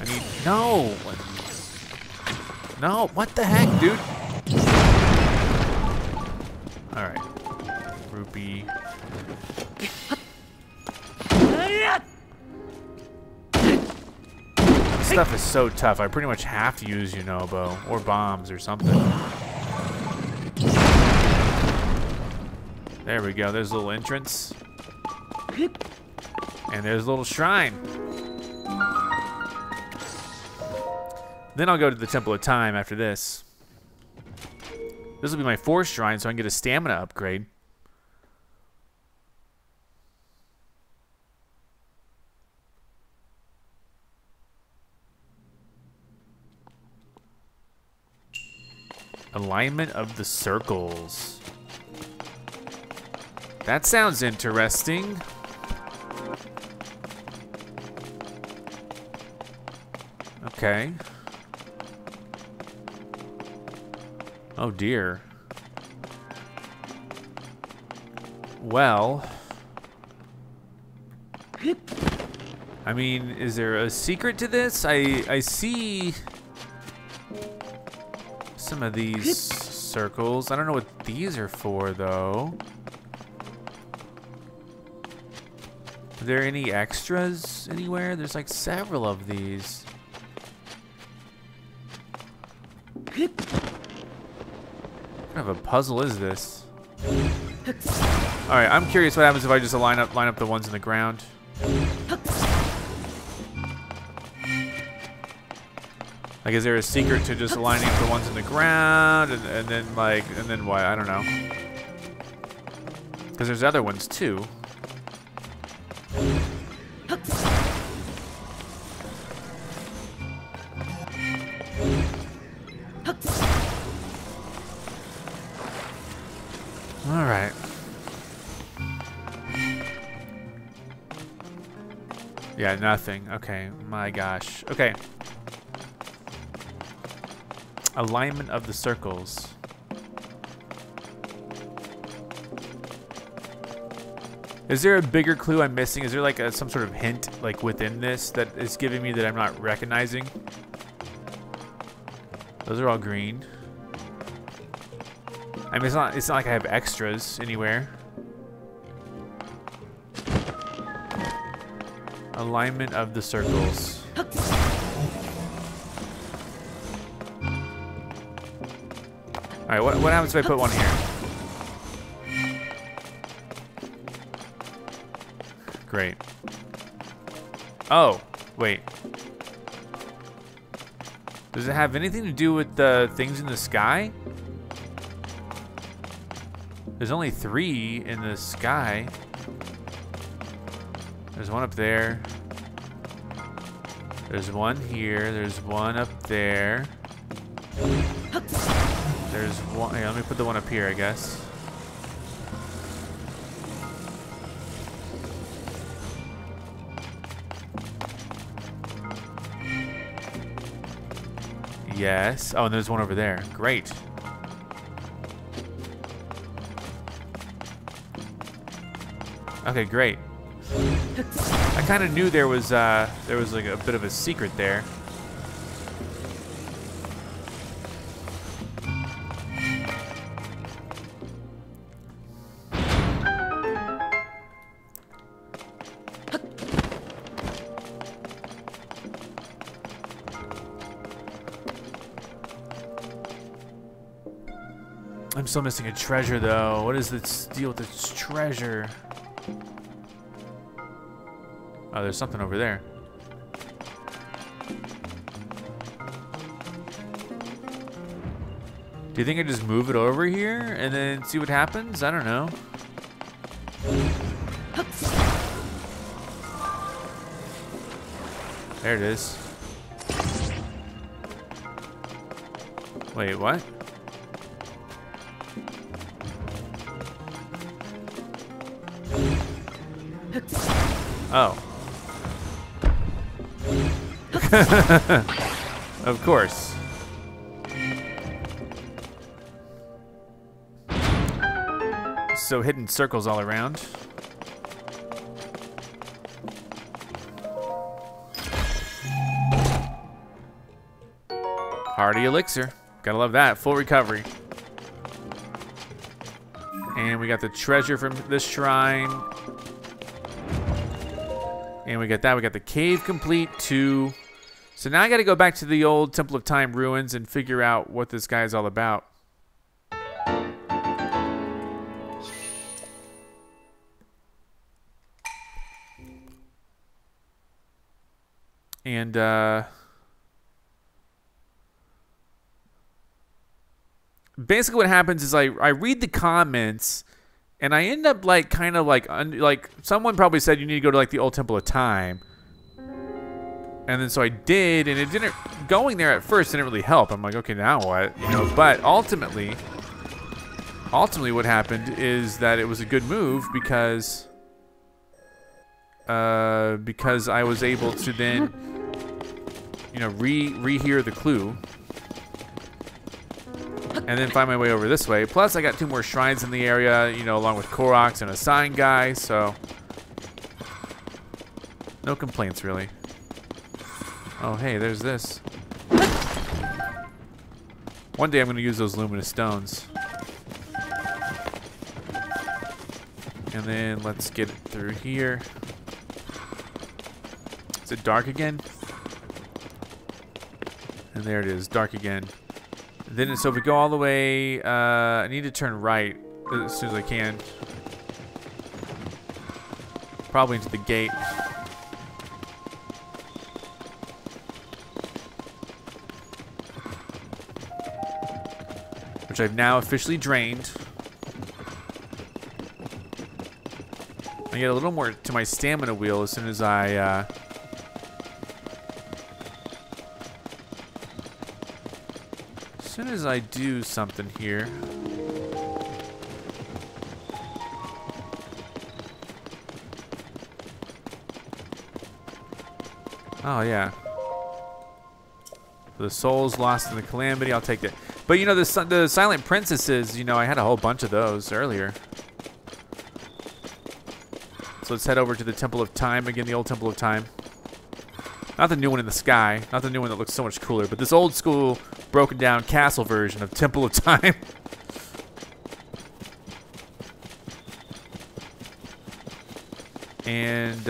I mean, no. No, what the heck, dude? All right, rupee. Stuff is so tough. I pretty much have to use Unobo or bombs or something. There we go. There's a little entrance. And there's a little shrine. Then I'll go to the Temple of Time after this. This will be my fourth shrine, so I can get a stamina upgrade. Alignment of the circles. That sounds interesting. Okay. Oh dear. Well. I mean, is there a secret to this? I see some of these circles. I don't know what these are for, though. Are there any extras anywhere? There's like several of these. What kind of a puzzle is this? All right, I'm curious what happens if I just line up the ones in the ground. Like, is there a secret to just aligning up the ones in the ground, and then what? I don't know. Because there's other ones too. Alright. Yeah, nothing. Okay, my gosh. Okay. Alignment of the circles. Is there a bigger clue I'm missing? Is there like a, some sort of hint like within this that is giving me that I'm not recognizing? Those are all green. I mean, it's not like I have extras anywhere. Alignment of the circles. All right, what happens if I put one here? Great. Oh, wait. Does it have anything to do with the things in the sky? There's only 3 in the sky. There's one up there. There's one here. There's one up there. There's one, yeah, let me put the one up here, I guess. Yes. Oh, and there's one over there. Great. Okay, great. I kind of knew there was like a bit of a secret there. I'm still missing a treasure though. What is this deal with this treasure? Oh, there's something over there. Do you think I just move it over here and then see what happens? I don't know. There it is. Wait, what? Oh. Of course. So hidden circles all around. Hardy elixir. Gotta love that. Full recovery. And we got the treasure from this shrine. And we got that. We got the cave complete too. So now I gotta go back to the old Temple of Time ruins and figure out what this guy is all about. And basically what happens is I read the comments and I end up like kind of like someone probably said you need to go to like the old Temple of Time. And then so I did, and it didn't, going there at first didn't really help. I'm like, okay, now what? You know, but ultimately what happened is that it was a good move because I was able to then, you know, rehear the clue. And then find my way over this way. Plus I got 2 more shrines in the area, you know, along with Koroks and a sign guy, so no complaints really. Oh, hey, there's this. One day I'm going to use those luminous stones. And then let's get through here. Is it dark again? And there it is, dark again. And then, so if we go all the way, I need to turn right as soon as I can. Probably into the gate. I've now officially drained. I get a little more to my stamina wheel as soon as I do something here. Oh yeah. The souls lost in the calamity. I'll take that. But you know the silent princesses. You know I had a whole bunch of those earlier. So let's head over to the Temple of Time again. The old Temple of Time. Not the new one in the sky. Not the new one that looks so much cooler. But this old school, broken down castle version of Temple of Time. And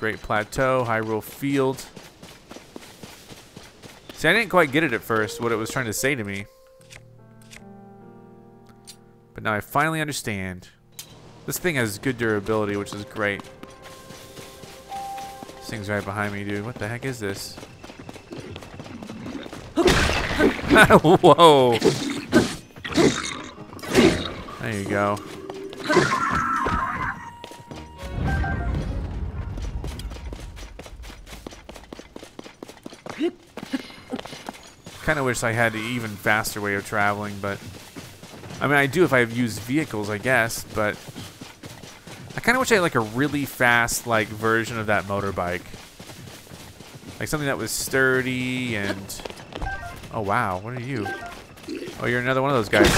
Great Plateau, Hyrule Field. See, I didn't quite get it at first, what it was trying to say to me. But now I finally understand. This thing has good durability, which is great. This thing's right behind me, dude. What the heck is this? Whoa. There you go. Kind of wish I had an even faster way of traveling, but I mean I do if I use vehicles, I guess, but I kind of wish I had like a really fast like version of that motorbike, like something that was sturdy and oh wow, what are you? Oh, you're another one of those guys.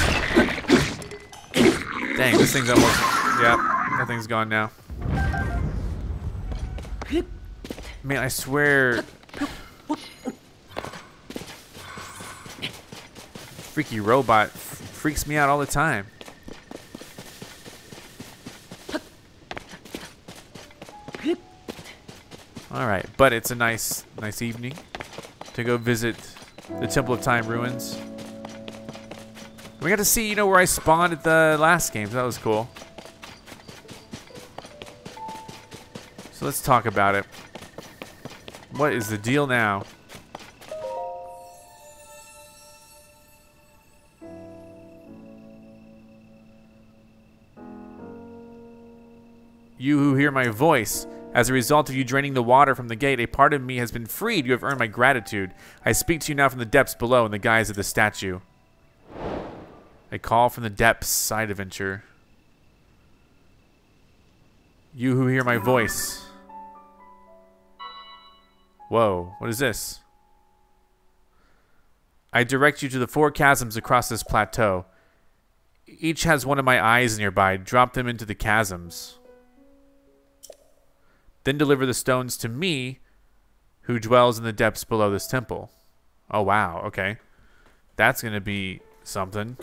Dang, this thing's almost, yeah, nothing's gone now, man. I swear. Freaky robot freaks me out all the time. All right, but it's a nice evening to go visit the Temple of Time ruins. We got to see, you know, where I spawned at the last game. So that was cool. So let's talk about it. What is the deal now? You who hear my voice, as a result of you draining the water from the gate, a part of me has been freed. You have earned my gratitude. I speak to you now from the depths below in the guise of the statue. A call from the depths, side adventure. You who hear my voice. Whoa, what is this? I direct you to the four chasms across this plateau. Each has one of my eyes nearby. Drop them into the chasms. Then deliver the stones to me, who dwells in the depths below this temple. Oh, wow. Okay. That's going to be something.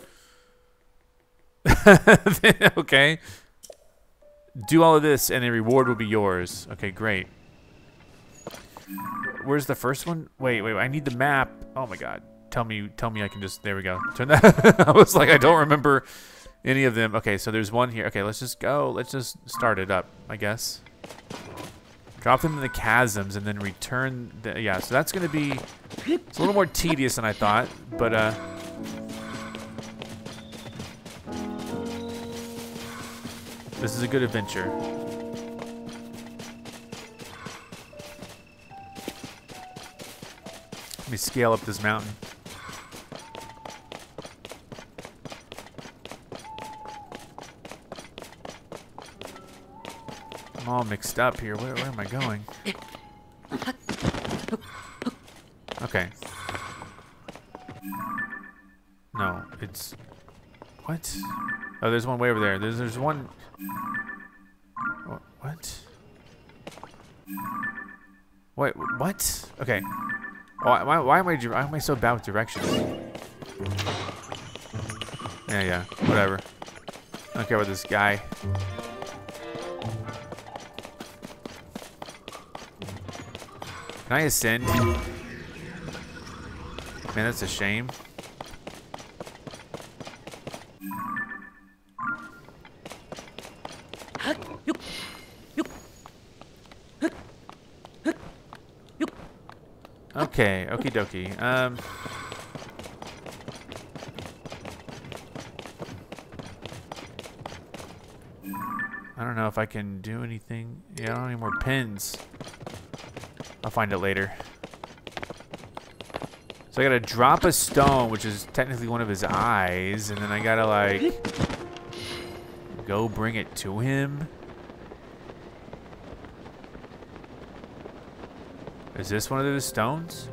Okay. Do all of this, and a reward will be yours. Okay, great. Where's the first one? Wait. I need the map. Oh, my God. Tell me I can just... There we go. Turn that... I was like, I don't remember any of them. Okay, so there's one here. Okay, let's just go. Let's just start it up, I guess. Drop them in the chasms and then return the, yeah, so that's gonna be, it's a little more tedious than I thought, but this is a good adventure. Let me scale up this mountain. I'm all mixed up here. Where am I going? Okay. No, it's... What? Oh, there's one way over there. There's one... What? Wait, what? Okay. Why am I so bad with directions? Yeah, whatever. I don't care about this guy. Can I ascend? Man, that's a shame. Okay, okie dokie. I don't don't know if I can do anything. Yeah, I don't have any more pins. I'll find it later. So I gotta drop a stone, which is technically one of his eyes, and then I gotta like go bring it to him. Is this one of those stones?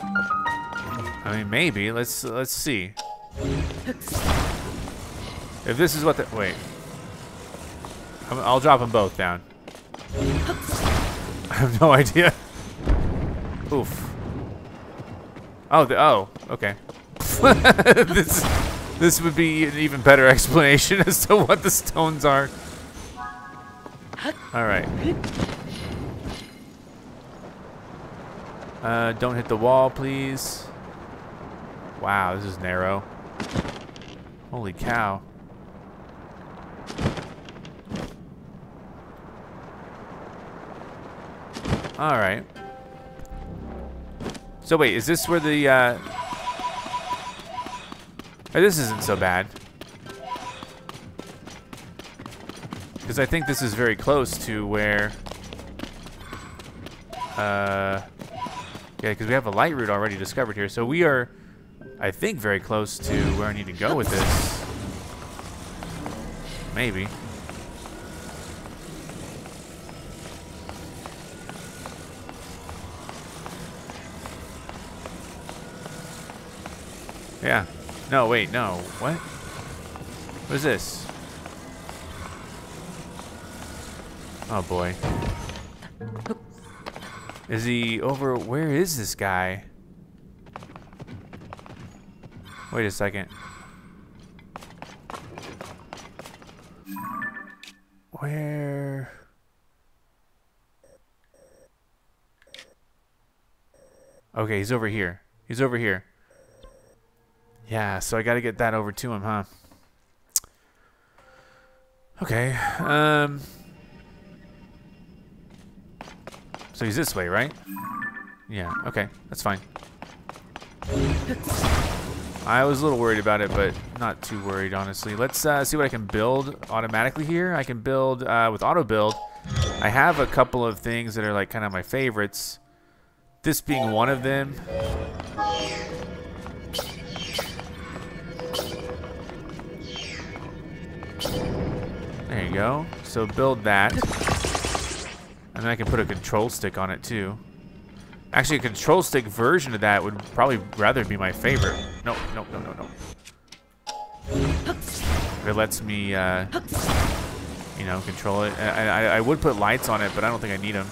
I mean, maybe. Let's see. If this is what the wait, I'll drop them both down. I have no idea. Oof. Oh, okay. This would be an even better explanation as to what the stones are. All right. Don't hit the wall, please. Wow, this is narrow. Holy cow. All right. So wait, is this where the, oh, this isn't so bad. Because I think this is very close to where, yeah, because we have a light route already discovered here. So we are, I think, very close to where I need to go with this. Maybe. Yeah. No, wait, no. What? What is this? Oh boy. Is he over? Where is this guy? Wait a second. Where? Okay, he's over here. He's over here. Yeah, so I gotta get that over to him, huh? Okay. So he's this way, right? Yeah, okay, that's fine. I was a little worried about it, but not too worried, honestly. Let's see what I can build automatically here. I can build with auto build. I have a couple of things that are like kind of my favorites. This being one of them. There you go. So build that. And then I can put a control stick on it too. Actually, a control stick version of that would probably rather be my favorite. No, no, no, no, no. If it lets me, you know, control it. I would put lights on it, but I don't think I need them.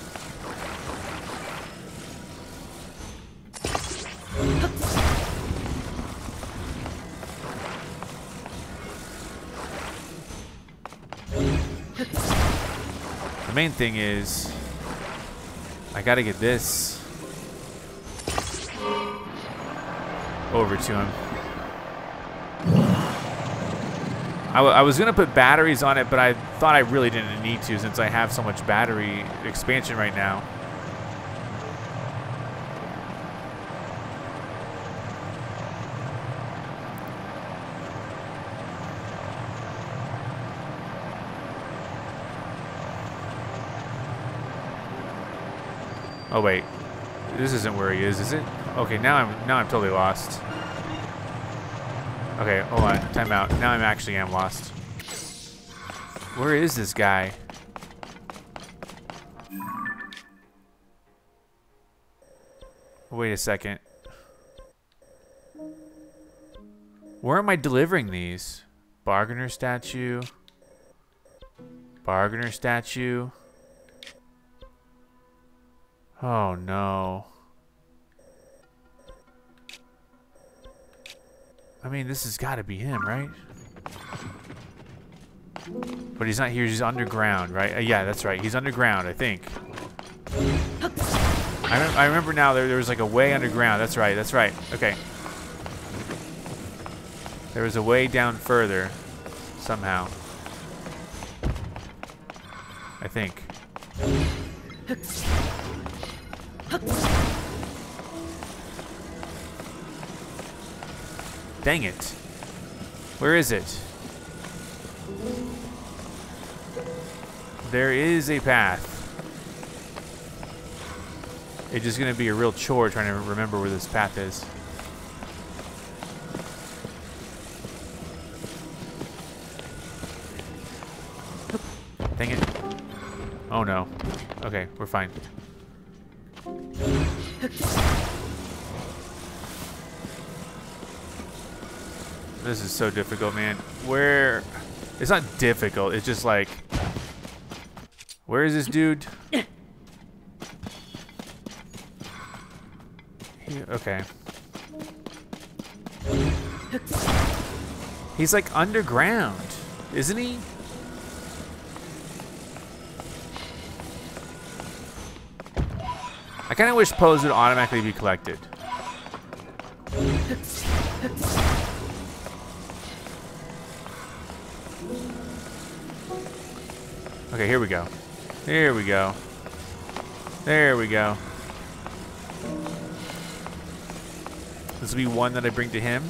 The main thing is I gotta get this over to him. I was gonna put batteries on it, but I thought I really didn't need to since I have so much battery expansion right now. Oh wait, this isn't where he is it? Okay, now I'm totally lost. Okay, hold on, time out. Now I'm actually am lost. Where is this guy? Wait a second. Where am I delivering these? Bargainer statue. Bargainer statue. Oh no. I mean, this has got to be him, right? But he's not here, he's underground, right? Yeah, that's right, he's underground, I think. I remember now there was like a way underground, that's right, that's right. Okay. There was a way down further, somehow. I think. Dang it. Where is it? There is a path. It's just gonna be a real chore trying to remember where this path is. Dang it. Oh no. Okay, we're fine. This is so difficult, man. Where? It's not difficult, it's just like, where is this dude? Okay. He's like underground, isn't he? I kind of wish Pose would automatically be collected. Okay, here we go. Here we go. There we go. This will be one that I bring to him.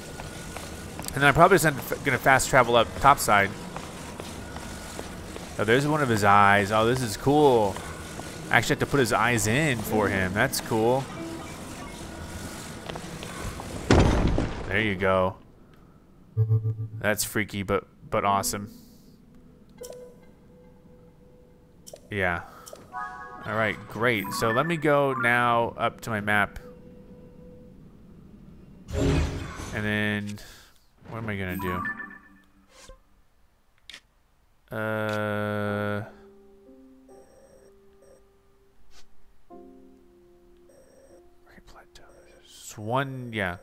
And then I'm probably just gonna fast travel up topside. Oh, there's one of his eyes. Oh, this is cool. I actually have to put his eyes in for him. That's cool. There you go. That's freaky, but awesome. Yeah. All right, great. So let me go now up to my map. And then, what am I gonna do? Great Plateau. There's one, yeah.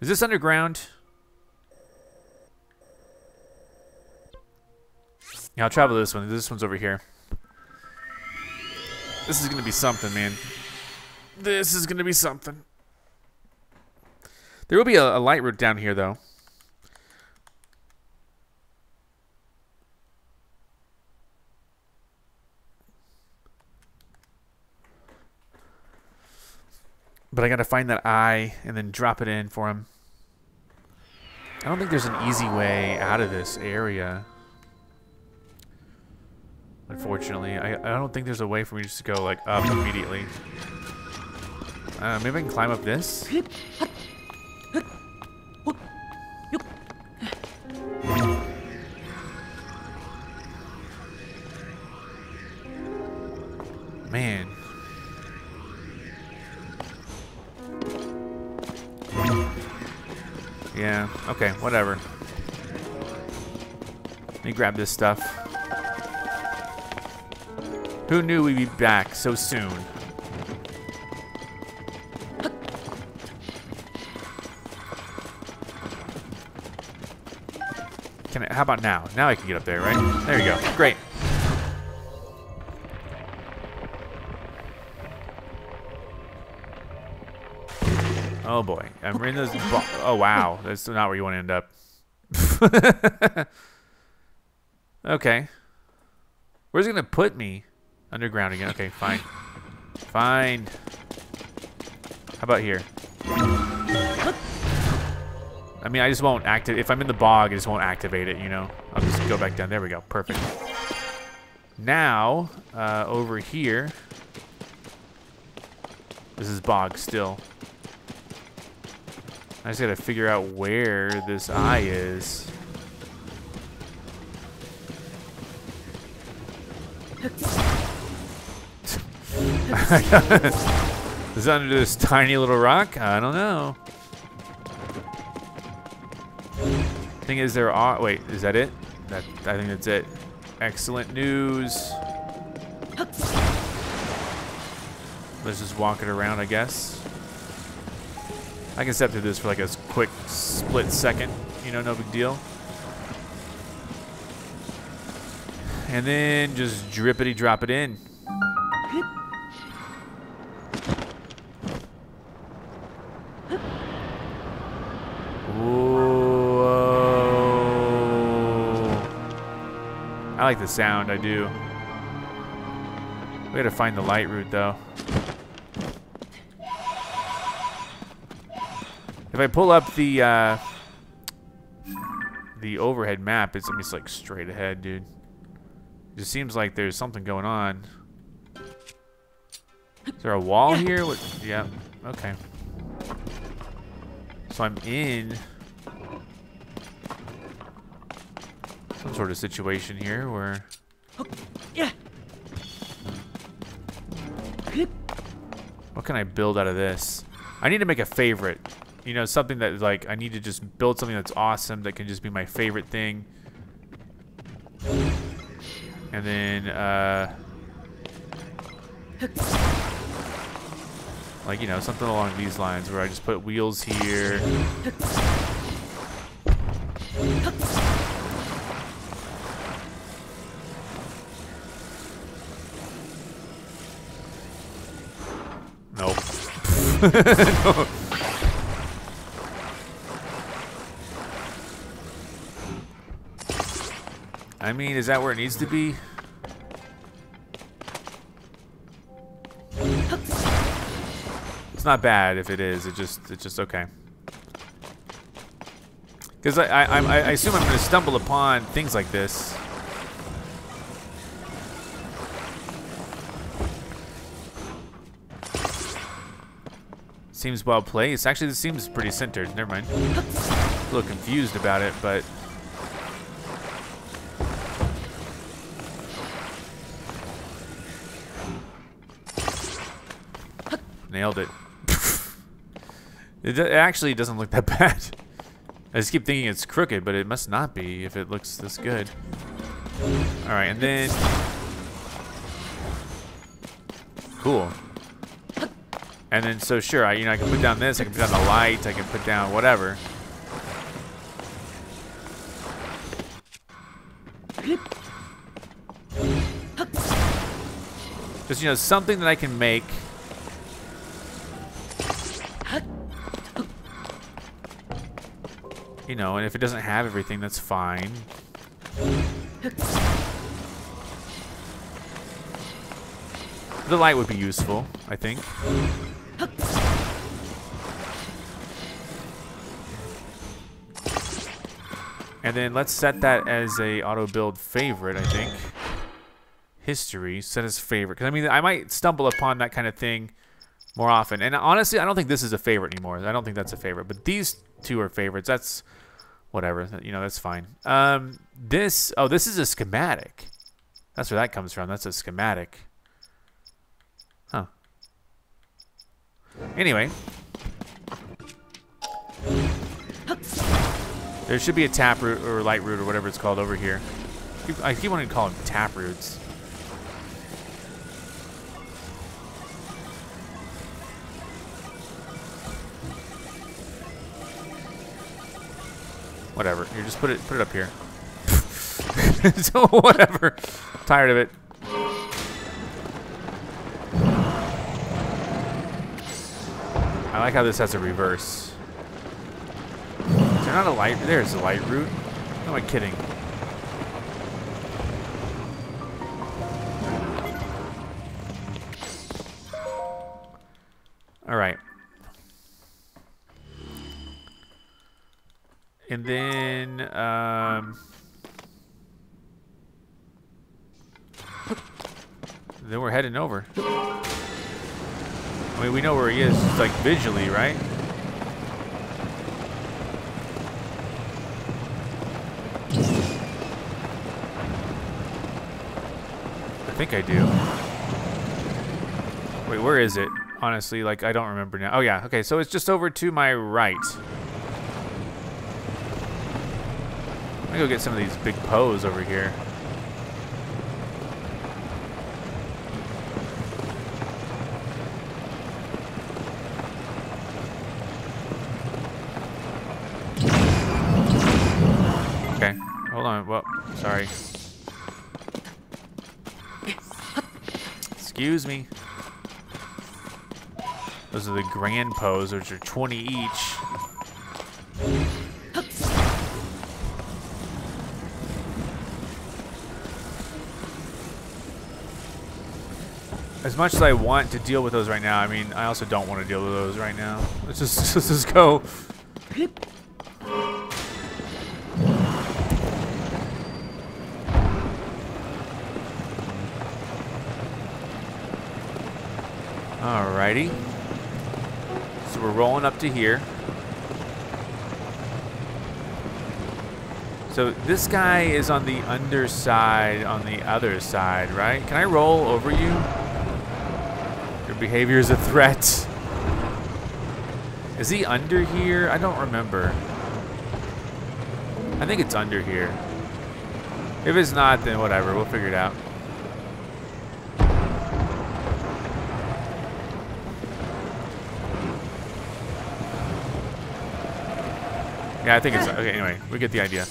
Is this underground? Yeah, I'll travel this one. This one's over here. This is gonna be something, man. This is gonna be something. There will be a light route down here, though. But I gotta find that eye and then drop it in for him. I don't think there's an easy way out of this area. Unfortunately, I don't think there's a way for me just to go like up immediately. Maybe I can climb up this? Man. Yeah, okay, whatever. Let me grab this stuff. Who knew we'd be back so soon? Can I, how about now? Now I can get up there, right? There you go, great. Oh boy, I'm in this. Oh wow, that's not where you want to end up. Okay, where's it gonna put me? Underground again. Okay, fine. Fine. How about here? I mean, I just won't activate. If I'm in the bog, I just won't activate it. You know, I'll just go back down. There we go. Perfect. Now, over here. This is bog still. I just gotta figure out where this eye is. Is it under this tiny little rock? I don't know. Thing is, there are. Wait, is that it? That I think that's it. Excellent news. Let's just walk it around, I guess. I can step through this for like a quick split second, you know, no big deal. And then just drippity drop it in. Whoa. I like the sound, I do. We gotta find the light route though. If I pull up the overhead map, it's like straight ahead, dude. It just seems like there's something going on. Is there a wall here? What? Yeah. Okay. So I'm in some sort of situation here where. What can I build out of this? I need to make a favorite. You know, something that like I need to just build something that's awesome that can just be my favorite thing. And then, like, you know, something along these lines where I just put wheels here. Nope. No. I mean, is that where it needs to be? It's not bad if it is. It's just okay. Because I assume I'm gonna stumble upon things like this. Seems well placed. Actually, this seems pretty centered. Never mind. A little confused about it, but. Nailed it. It actually doesn't look that bad. I just keep thinking it's crooked, but it must not be if it looks this good. All right, and then cool. And then so sure, I can put down this. I can put down the light. I can put down whatever. Just something that I can make. You know, and if it doesn't have everything, that's fine. The light would be useful, I think. And then let's set that as a auto-build favorite, I think. History, set as favorite. Because, I mean, I might stumble upon that kind of thing more often. And honestly, I don't think this is a favorite anymore. I don't think that's a favorite. But these two are favorites. That's whatever. You know, that's fine. This is a schematic. That's where that comes from. That's a schematic. Huh. Anyway. There should be a tap root or light root or whatever it's called over here. I keep wanting to call them tap roots. Whatever. Here, just put it up here. So whatever. I'm tired of it. I like how this has a reverse. Is there not a light? There's a light route. No, I'm kidding. All right. And then, then we're heading over. I mean, we know where he is, it's like visually, right? I think I do. Wait, where is it? Honestly, like, I don't remember now. Oh, yeah. Okay, so it's just over to my right. I'm gonna go get some of these big poes over here. Okay, hold on. Well, sorry. Excuse me. Those are the grand poes, which are 20 each. As much as I want to deal with those right now, I mean, I also don't want to deal with those right now. Let's just go. Alrighty. So we're rolling up to here. So this guy is on the underside, on the other side, right? Can I roll over you? Your behavior is a threat. Is he under here? I don't remember. I think it's under here. If it's not, then whatever, we'll figure it out. Yeah, I think it's, okay, anyway, we get the idea.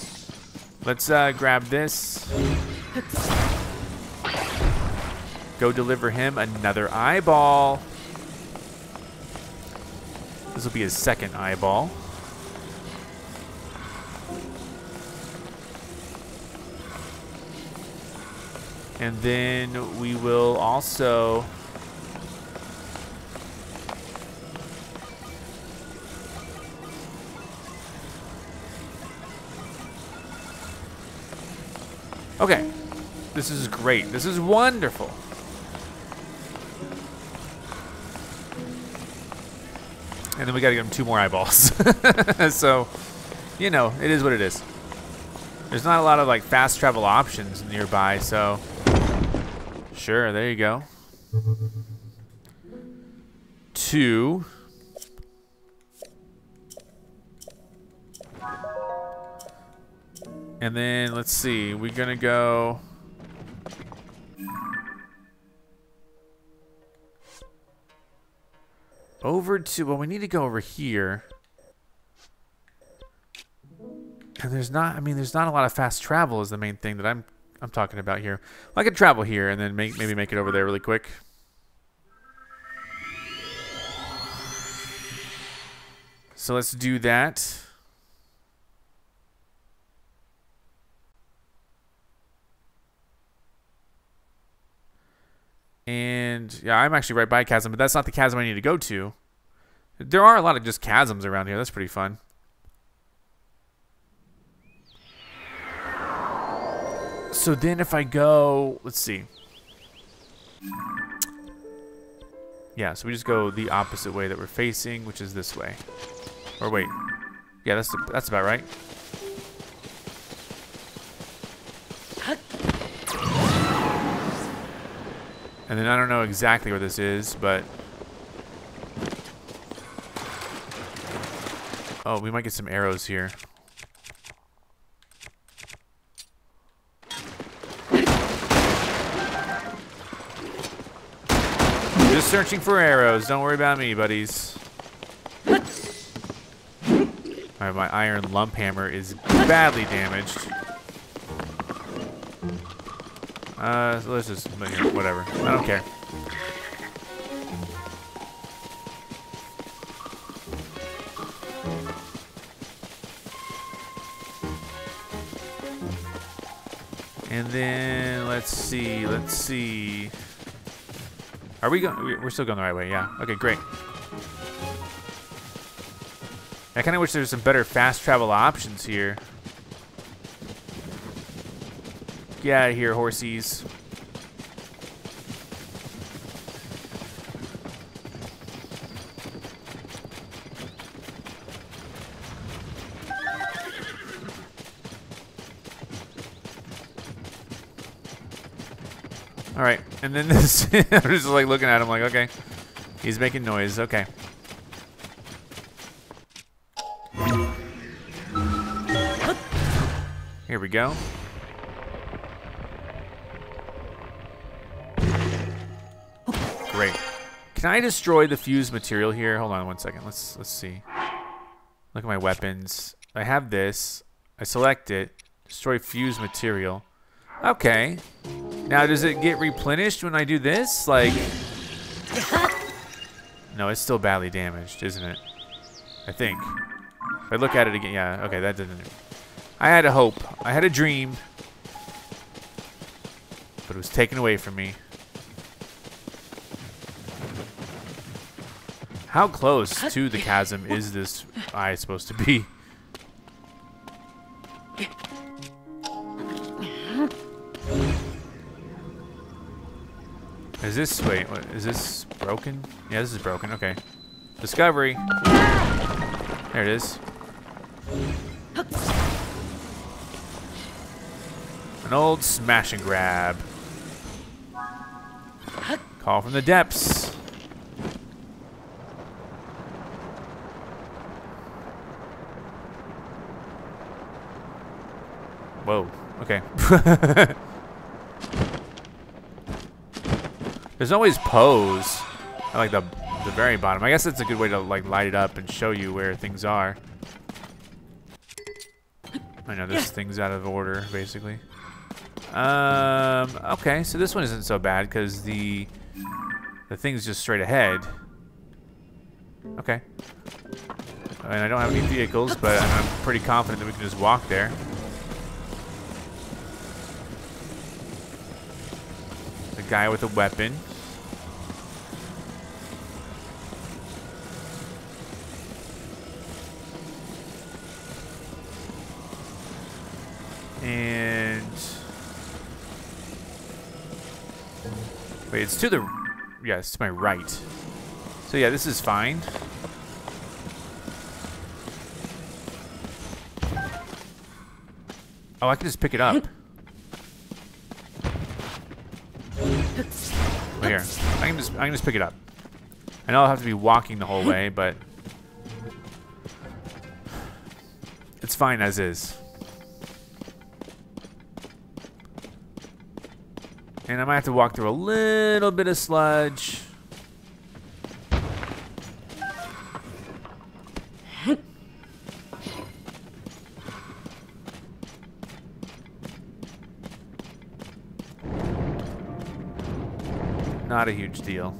Let's grab this. Go deliver him another eyeball. This will be his second eyeball. And then we will also okay, this is great. This is wonderful. And then we gotta give him two more eyeballs. So, you know, it is what it is. There's not a lot of like fast travel options nearby, so sure, there you go. Two. And then, let's see, we're gonna go... over to, well, we need to go over here. And there's not, I mean, there's not a lot of fast travel is the main thing that I'm talking about here. Well, I could travel here and then maybe make it over there really quick. So let's do that. And yeah, I'm actually right by a chasm, but that's not the chasm I need to go to. There are a lot of just chasms around here. That's pretty fun. So then if I go, let's see. Yeah, so we just go the opposite way that we're facing, which is this way. Or wait. Yeah, that's about right. And then I don't know exactly where this is, but... oh, we might get some arrows here. Just searching for arrows. Don't worry about me, buddies. Alright, my iron lump hammer is badly damaged. So let's just, whatever. I don't care. And then, let's see. Are we going, we're still going the right way, yeah. Okay, great. I kind of wish there was some better fast travel options here. Get out of here, horsies. All right, and then this, I'm just like looking at him like, okay. He's making noise, okay. Here we go. Great. Can I destroy the fused material here? Hold on one second. Let's see. Look at my weapons. I have this. I select it. Destroy fused material. Okay. Now does it get replenished when I do this? Like, no, it's still badly damaged, isn't it? I think. If I look at it again, yeah. Okay, that didn't. I had a hope. I had a dream, but it was taken away from me. How close to the chasm is this eye supposed to be? Is this, wait, what, is this broken? Yeah, this is broken, okay. Discovery! There it is. An old smash and grab. Call from the depths. Whoa, okay. There's always pose at like the very bottom. I guess that's a good way to like light it up and show you where things are. I know this thing's out of order, basically. Okay, so this one isn't so bad because the thing's just straight ahead. Okay. I mean, I don't have any vehicles, but I'm pretty confident that we can just walk there. The guy with a weapon. And wait, it's to the, yeah, it's to my right. So yeah, this is fine. Oh, I can just pick it up. Right here, I can just pick it up. I know I'll have to be walking the whole way, but it's fine as is. And I might have to walk through a little bit of sludge. Not a huge deal.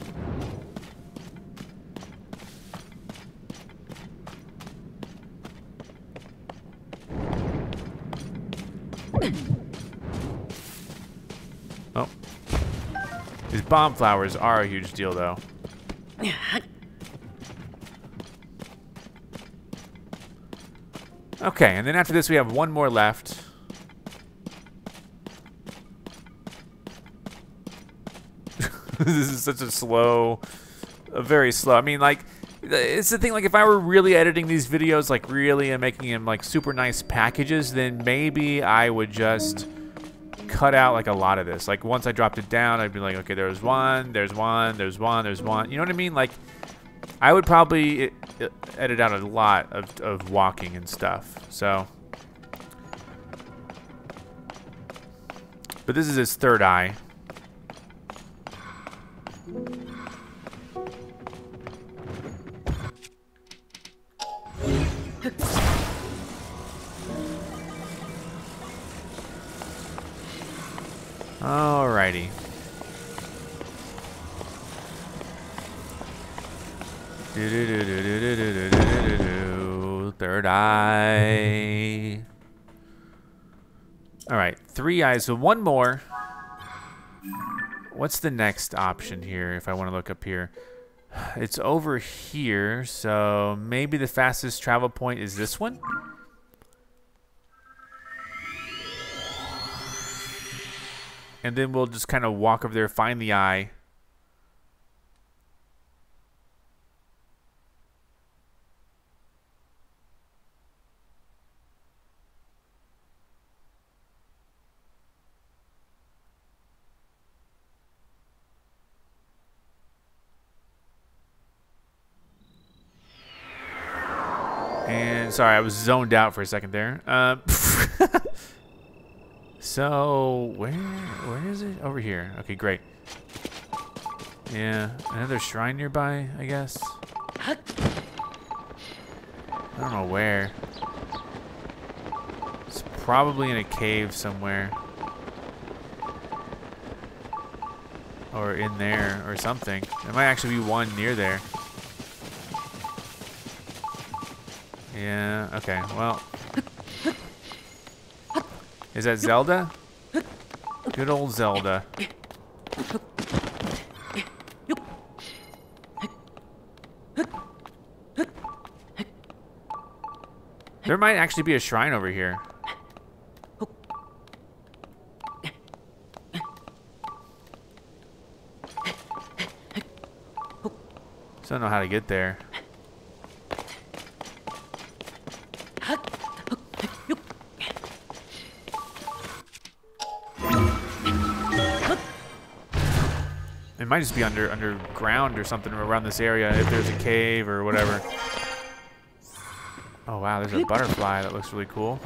Bomb flowers are a huge deal, though. Okay, and then after this, we have one more left. This is such a slow, very slow. I mean, like, it's the thing. Like, if I were really editing these videos, like really, and making them like super nice packages, then maybe I would just cut out like a lot of this. Like once I dropped it down, I'd be like, okay, there's one, there's one, there's one, there's one. You know what I mean? Like, I would probably edit out a lot of walking and stuff. So, but this is his third eye. Alrighty. Third eye. Alright, three eyes. So one more. What's the next option here if I want to look up here? It's over here, so maybe the fastest travel point is this one? And then we'll just kind of walk over there, find the eye. And sorry, I was zoned out for a second there. So, where is it? Over here. Okay, great. Yeah, another shrine nearby, I guess. I don't know where. It's probably in a cave somewhere. Or in there, or something. There might actually be one near there. Yeah, okay, well. Is that Zelda? Good old Zelda. There might actually be a shrine over here. Just don't know how to get there. It might just be underground or something around this area if there's a cave or whatever. Oh wow, there's a butterfly that looks really cool.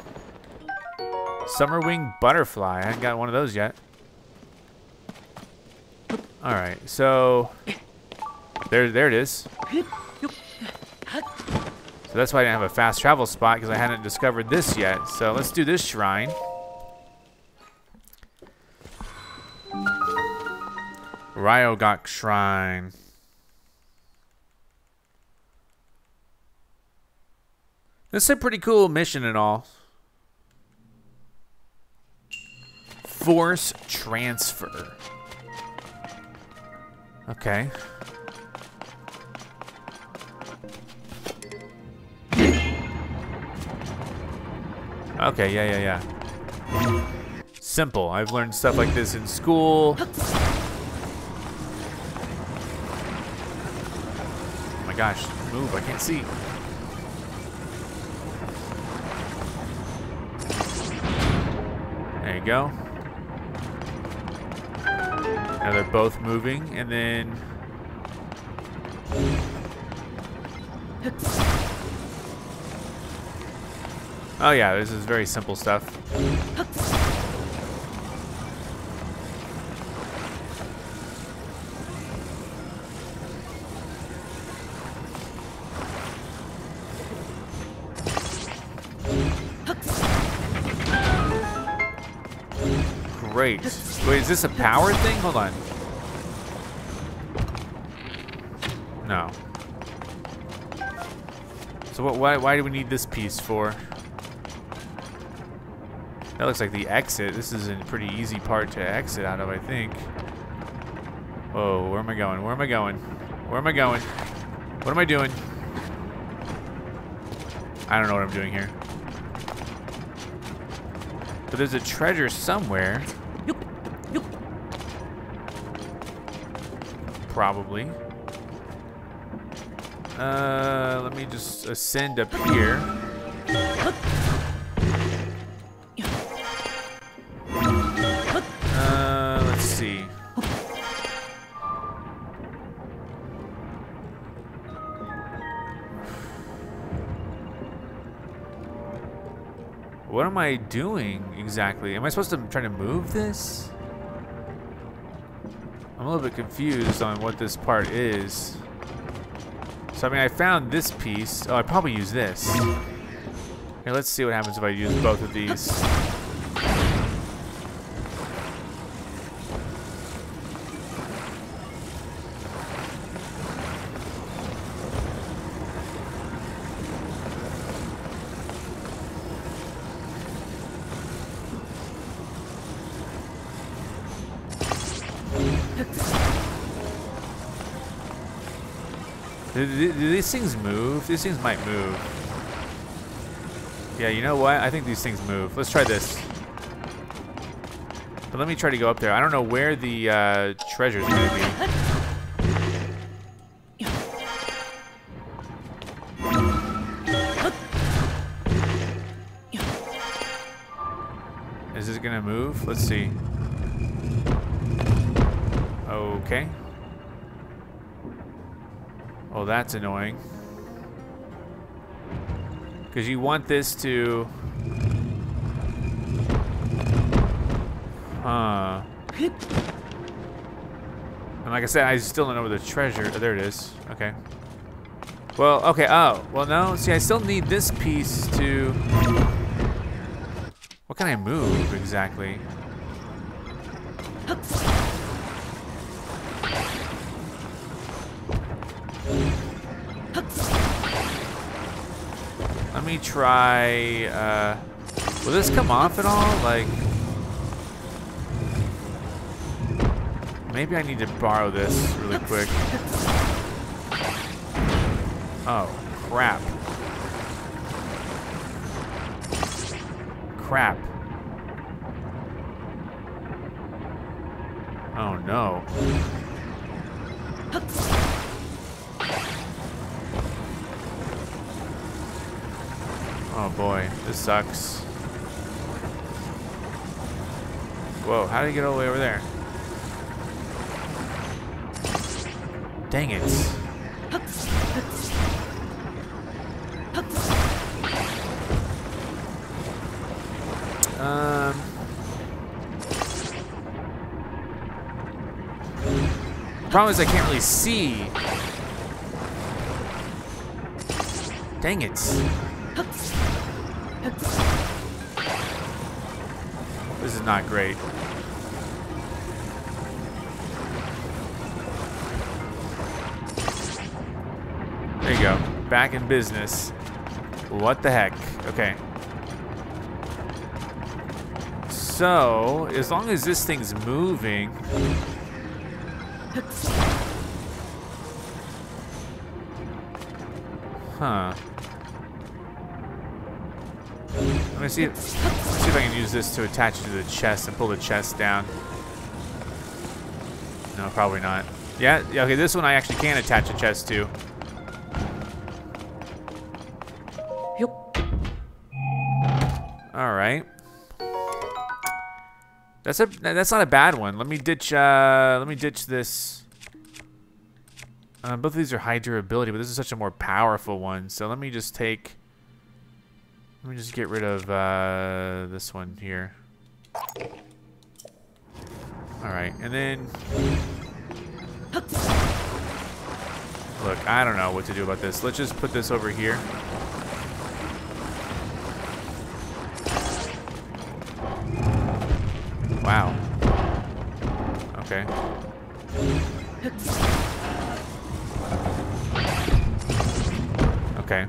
Summerwing Butterfly. I haven't got one of those yet. Alright, so there it is. So that's why I didn't have a fast travel spot, because I hadn't discovered this yet. So let's do this shrine. Ryogok Shrine. This is a pretty cool mission and all. Force transfer. Okay. Okay, yeah. Simple. I've learned stuff like this in school. Gosh, move, I can't see. There you go. Now they're both moving, and then... Oh yeah, this is very simple stuff. Great. Wait, is this a power thing? Hold on. No. So what? Why do we need this piece for? That looks like the exit. This is a pretty easy part to exit out of, I think. Whoa, where am I going? Where am I going? Where am I going? What am I doing? I don't know what I'm doing here. But there's a treasure somewhere. Probably. Let me just ascend up here. Let's see. What am I doing exactly? Am I supposed to try to move this? I'm a little bit confused on what this part is. So, I mean, I found this piece. Oh, I probably use this. Here, let's see what happens if I use both of these. Do these things move? These things might move. Yeah, you know what? I think these things move. Let's try this. But let me try to go up there. I don't know where the treasure is going to be. Is this going to move? Let's see. Okay. Oh, that's annoying. Because you want this to... Huh. And like I said, I still don't know where the treasure... Oh, there it is. Okay. Well, okay. Oh, well, no. See, I still need this piece to... What can I move exactly? Let me try, will this come off at all? Like, maybe I need to borrow this really quick. Oh, crap. Crap. Oh, no. boy, this sucks. Whoa, how did he get all the way over there? Dang it. Problem is I can't really see. Dang it. This is not great. There you go. Back in business. What the heck? Okay. So, as long as this thing's moving... Huh. Let me see if, I can use this to attach it to the chest and pull the chest down. No, probably not. Yeah, okay, this one I actually can attach a chest to. Alright. That's not a bad one. Let me ditch this. Both of these are high durability, but this is such a more powerful one. So let me just take. Let me just get rid of this one here. All right, and then look, I don't know what to do about this. Let's just put this over here. Wow. Okay. Okay.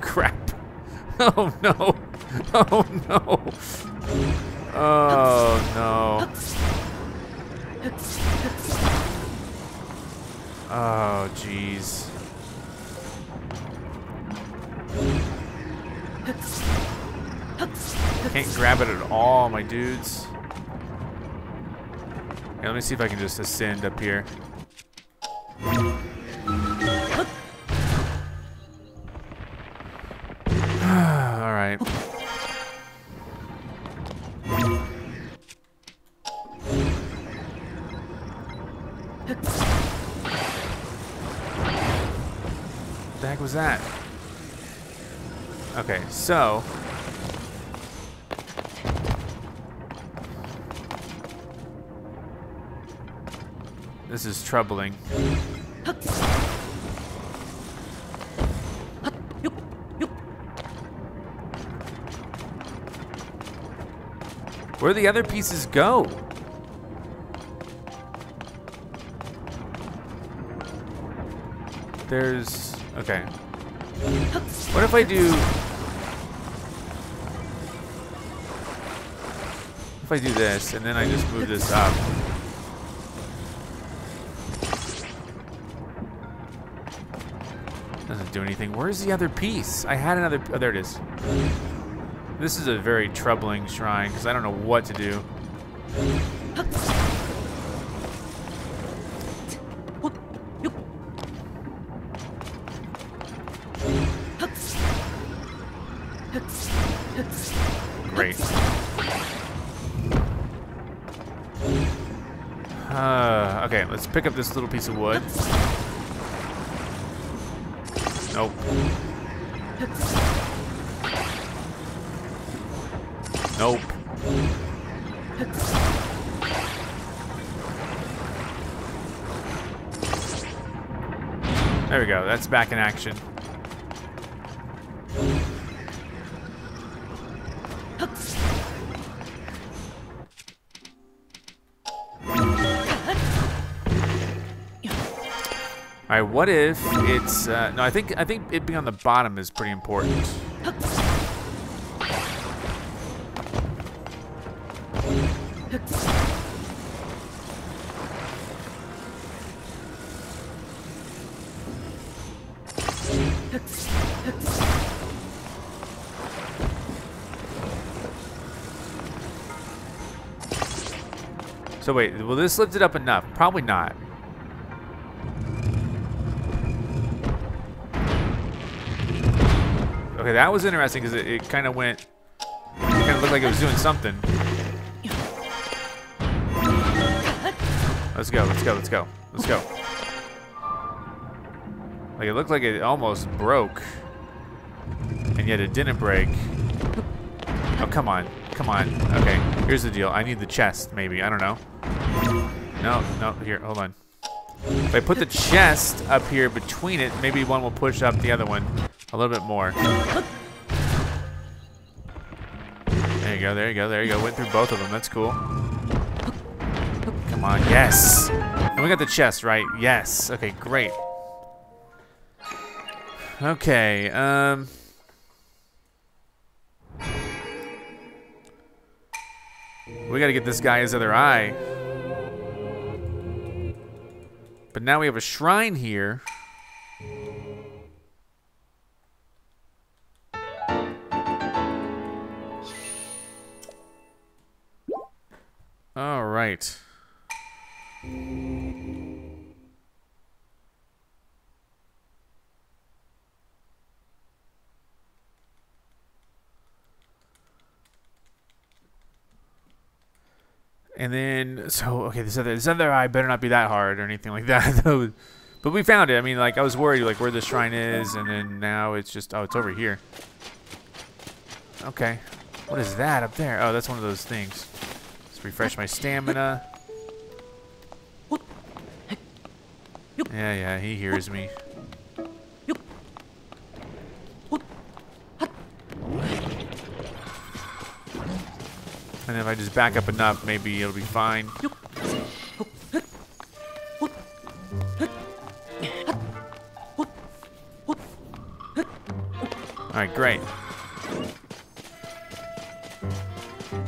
Crap. Oh no. Oh no. Oh no. Oh jeez. Can't grab it at all, my dudes. Okay, let me see if I can just ascend up here. Alright. What the heck was that? Okay, so... This is troubling. Where do the other pieces go? There's... Okay. What if I do... If I do this, and then I just move this up. Doesn't do anything. Where's the other piece? I had another. Oh, there it is. This is a very troubling shrine because I don't know what to do. Great. Okay, let's pick up this little piece of wood. Nope. Nope. There we go. That's back in action. All right, what if it's no? I think it being on the bottom is pretty important. So wait, will this lift it up enough? Probably not. Okay, that was interesting because it kind of went... It kind of looked like it was doing something. Let's go, let's go, let's go, let's go. Like, it looked like it almost broke. And yet it didn't break. Oh, come on. Come on. Okay, here's the deal. I need the chest, maybe. I don't know. No, no, here, hold on. If I put the chest up here between it, maybe one will push up the other one a little bit more. There you go, there you go, there you go. Went through both of them. That's cool. Come on, yes. And we got the chest, right? Yes. Okay, great. Okay, we gotta get this guy his other eye. But now we have a shrine here. All right. And then, so, okay, this other eye better not be that hard or anything like that. But we found it. I mean, like, I was worried, like, where the shrine is, and then now it's just, oh, it's over here. Okay. What is that up there? Oh, that's one of those things. Let's refresh my stamina. Yeah, yeah, he hears me. And if I just back up enough, maybe it'll be fine. Alright, great.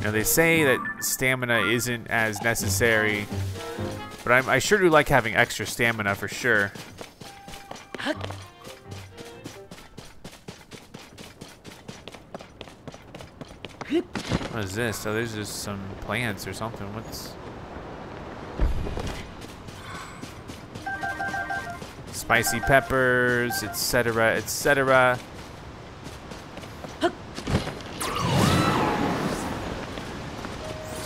Now they say that stamina isn't as necessary, but I sure do like having extra stamina for sure. What is this? So there's just some plants or something. What's spicy peppers, etc., etc. It's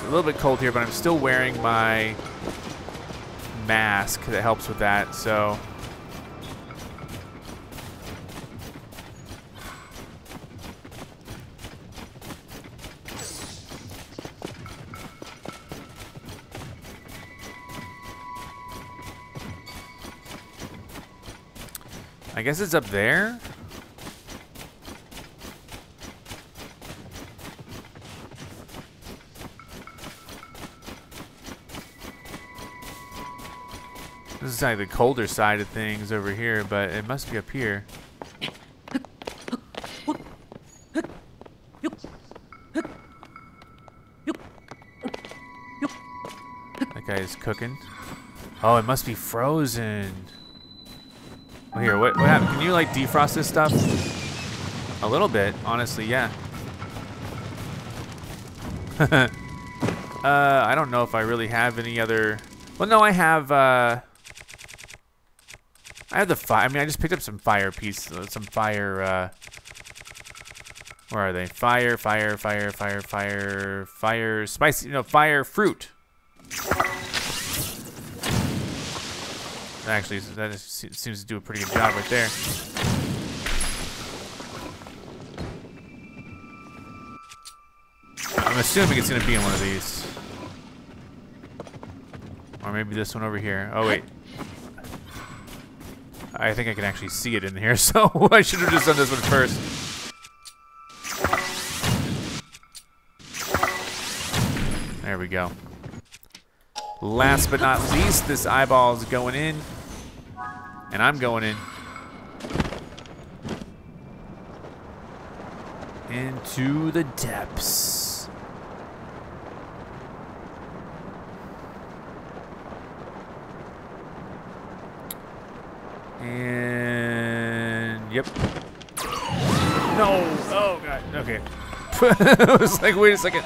a little bit cold here, but I'm still wearing my mask that helps with that. So. I guess it's up there. This is like the colder side of things over here, but it must be up here. That guy is cooking. Oh, it must be frozen. Here, what happened? Can you, like, defrost this stuff? A little bit, honestly, yeah. I don't know if I really have any other... Well, no, I have the fire... I mean, I just picked up some fire pieces, some fire... Where are they? Fire... Spicy... No, fire fruit. Actually, that seems to do a pretty good job right there. I'm assuming it's going to be in one of these. Or maybe this one over here. Oh, wait. I think I can actually see it in here, so I should have just done this one first. There we go. Last but not least, this eyeball is going in. And I'm going in. Into the depths. And, yep. No, oh God, okay. I was like, wait a second.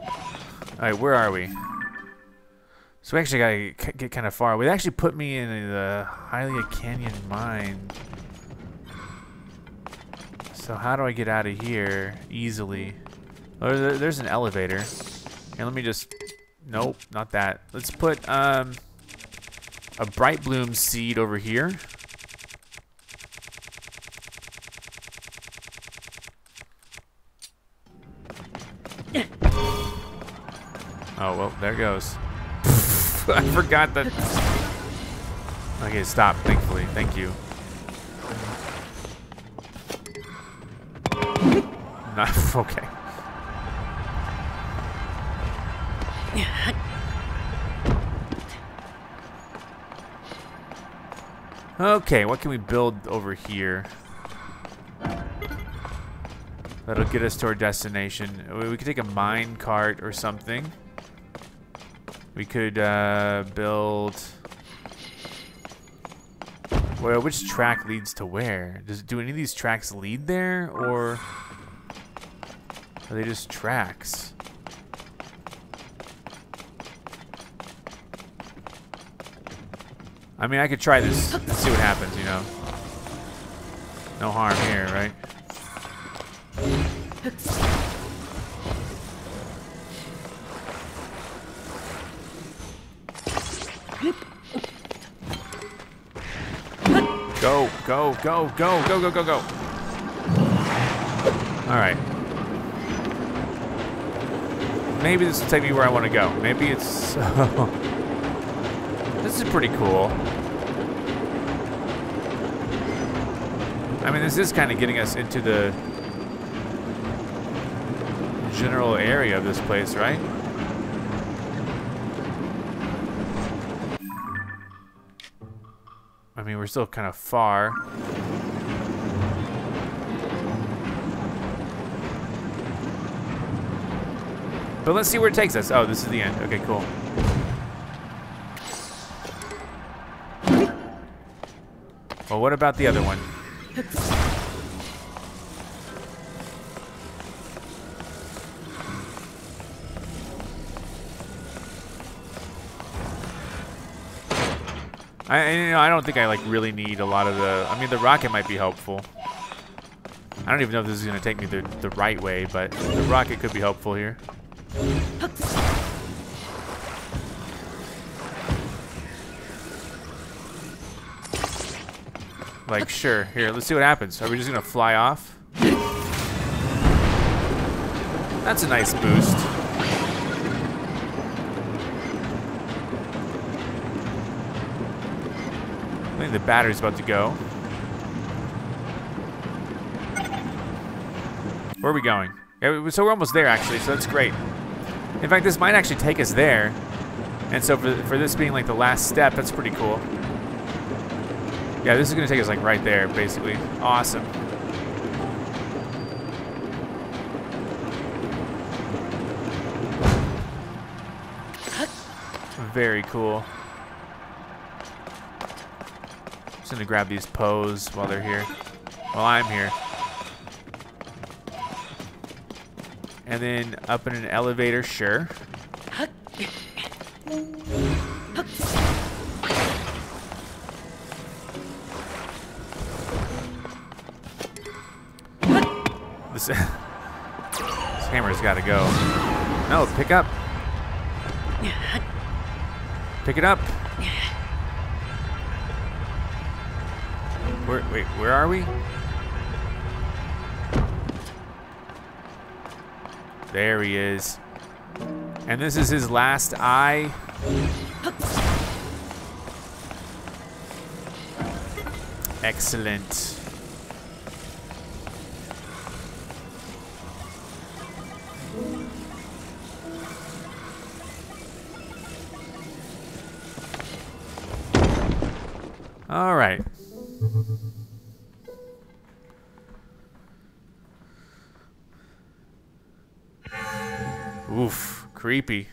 All right, where are we? So we actually gotta get kind of far. They actually put me in the Hylia Canyon mine. So how do I get out of here easily? Oh, there's an elevator. Here, let me just... Nope, not that. Let's put a Brightbloom seed over here. Oh, well, there goes. I forgot that. Okay, stop, thankfully. Thank you. Not okay. Okay, what can we build over here? That'll get us to our destination. We could take a mine cart or something. We could build... Well, which track leads to where? Do any of these tracks lead there, or are they just tracks? I mean, I could try this and see what happens, you know. No harm here, right? Go, go, go, go, go, go, go, go. All right. Maybe this will take me where I want to go. Maybe it's... This is pretty cool. I mean, this is kind of getting us into the general area of this place, right? I mean, we're still kind of far. But let's see where it takes us. Oh, this is the end. Okay, cool. Well, what about the other one? I don't think I like really need a lot of the... I mean, the rocket might be helpful. I don't even know if this is gonna take me the right way, but the rocket could be helpful here. Like, sure. Here, let's see what happens. Are we just gonna fly off? That's a nice boost. I think the battery's about to go. Where are we going? Yeah, so we're almost there, actually, so that's great. In fact, this might actually take us there. And so for this being like the last step, that's pretty cool. Yeah, this is gonna take us like right there, basically. Awesome. Very cool. Just gonna grab these poes while they're here. While I'm here. And then up in an elevator, sure. This hammer's gotta go. No, pick up. Pick it up. Wait, where are we? There he is. And this is his last eye. Excellent. All right. Oof, creepy.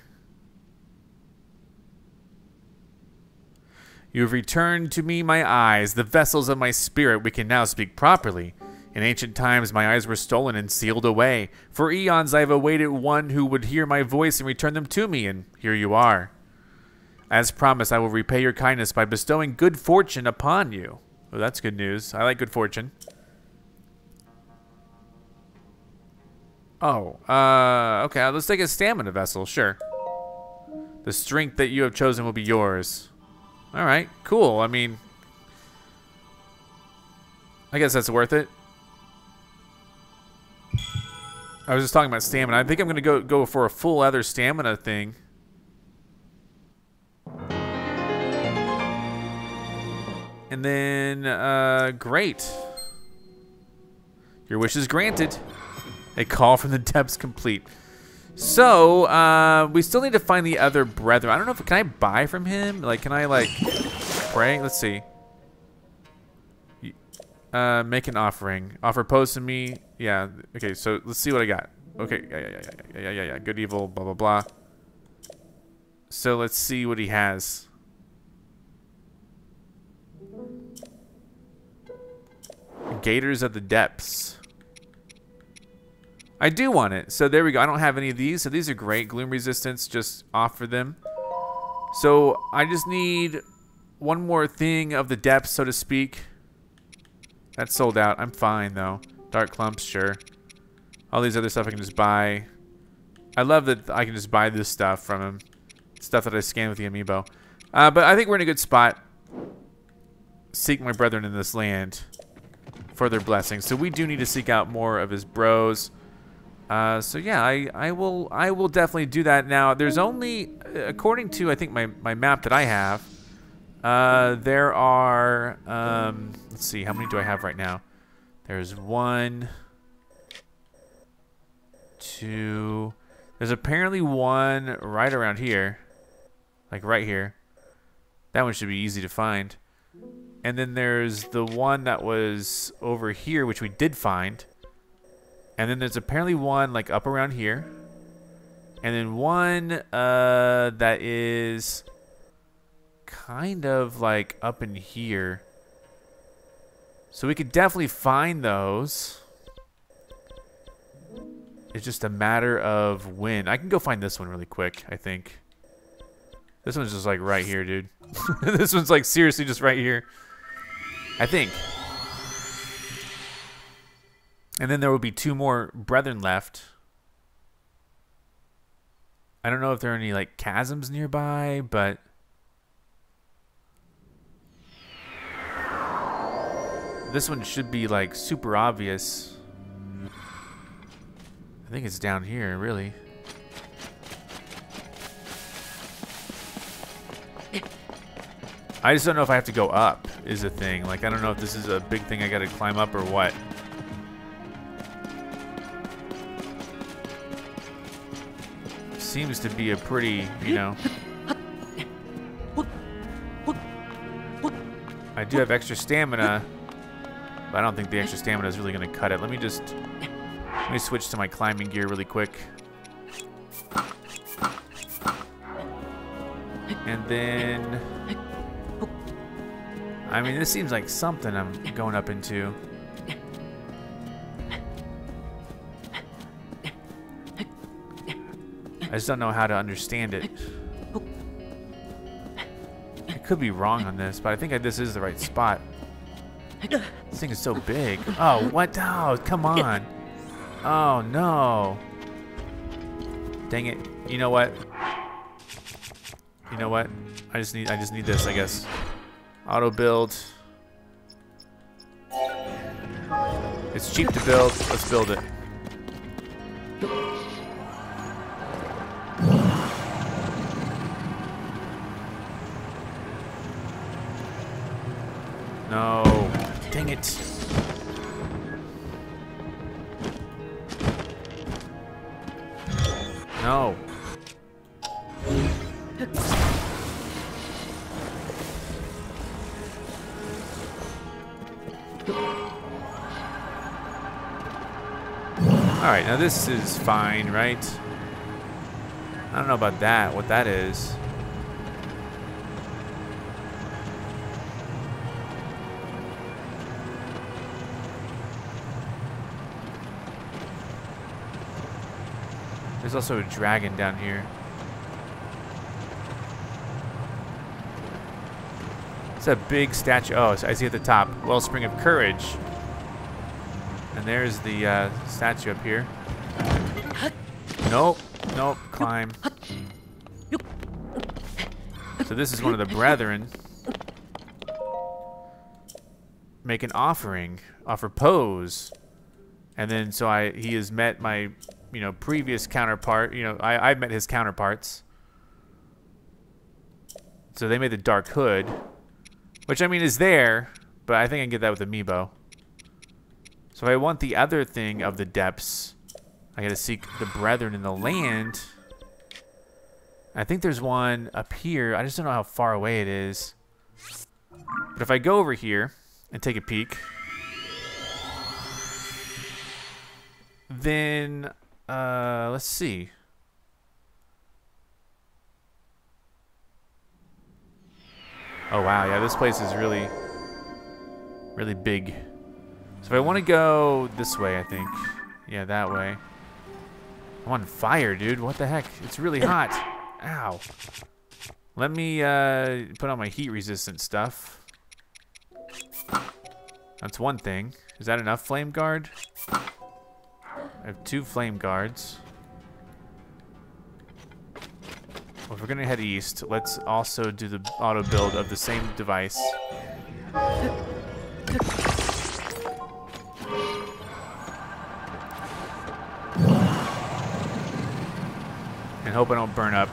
You have returned to me my eyes, the vessels of my spirit. We can now speak properly. In ancient times, my eyes were stolen and sealed away. For eons, I have awaited one who would hear my voice and return them to me, and here you are. As promised, I will repay your kindness by bestowing good fortune upon you. Oh, that's good news. I like good fortune. Oh, okay, let's take a stamina vessel, sure. The strength that you have chosen will be yours. All right, cool. I mean, I guess that's worth it. I was just talking about stamina. I think I'm gonna go for a full leather stamina thing. And then, great. Your wish is granted. A call from the depths complete. So, we still need to find the other brethren. I don't know if, can I buy from him? Like, can I, like, pray? Let's see. Make an offering. Offer post to me. Yeah, okay, so let's see what I got. Okay, yeah. Good, evil, blah, blah, blah. So let's see what he has. Gators of the Depths. I do want it. So there we go. I don't have any of these. So these are great. Gloom resistance. Just offer them. So I just need one more thing of the depths, so to speak. That's sold out. I'm fine though. Dark clumps, sure. All these other stuff I can just buy. I love that I can just buy this stuff from him. Stuff that I scan with the amiibo. But I think we're in a good spot. Seek my brethren in this land for their blessings. So we do need to seek out more of his bros. So yeah, I will definitely do that. Now there's only, according to I think my map that I have, there are let's see, how many do I have right now? There's 1, 2. There's apparently one right around here, like right here. That one should be easy to find. And then there's the one that was over here, which we did find. And then there's apparently one like up around here. And then one that is kind of like up in here. So we could definitely find those. It's just a matter of when. I can go find this one really quick, I think. This one's just like right here, dude. This one's like seriously just right here, I think. And then there will be 2 more brethren left. I don't know if there are any like chasms nearby, but this one should be like super obvious. I think it's down here, really. I just don't know if I have to go up is a thing. Like, I don't know if this is a big thing I gotta climb up or what. Seems to be a pretty, you know. I do have extra stamina, but I don't think the extra stamina is really gonna cut it. Let me switch to my climbing gear really quick. And then, I mean, this seems like something I'm going up into. I just don't know how to understand it. I could be wrong on this, but I think this is the right spot. This thing is so big. Oh, what? Oh, come on. Oh, no. Dang it. You know what? You know what? I just need this, I guess. Auto build. It's cheap to build. Let's build it. No. Dang it. No. Alright, now this is fine, right? I don't know about that, what that is. There's also a dragon down here. It's a big statue. Oh, I see at the top. Wellspring of Courage. And there's the statue up here. Nope. Nope. Climb. So this is one of the brethren. Make an offering. Offer pose. And then so he has met my, you know, previous counterpart. You know, I've met his counterparts. So they made the Dark Hood. Which, I mean, is there. But I think I can get that with Amiibo. So if I want the other thing of the depths, I gotta seek the brethren in the land. I think there's one up here. I just don't know how far away it is. But if I go over here and take a peek, then let's see. Oh wow, yeah, this place is really, really big. So if I want to go this way, I think. Yeah, that way. I'm on fire, dude. What the heck? It's really hot. Ow. Let me put on my heat-resistant stuff. That's one thing. Is that enough flame guard? I have 2 flame guards. Well, if we're gonna head east, let's also do the auto build of the same device. And hope I don't burn up.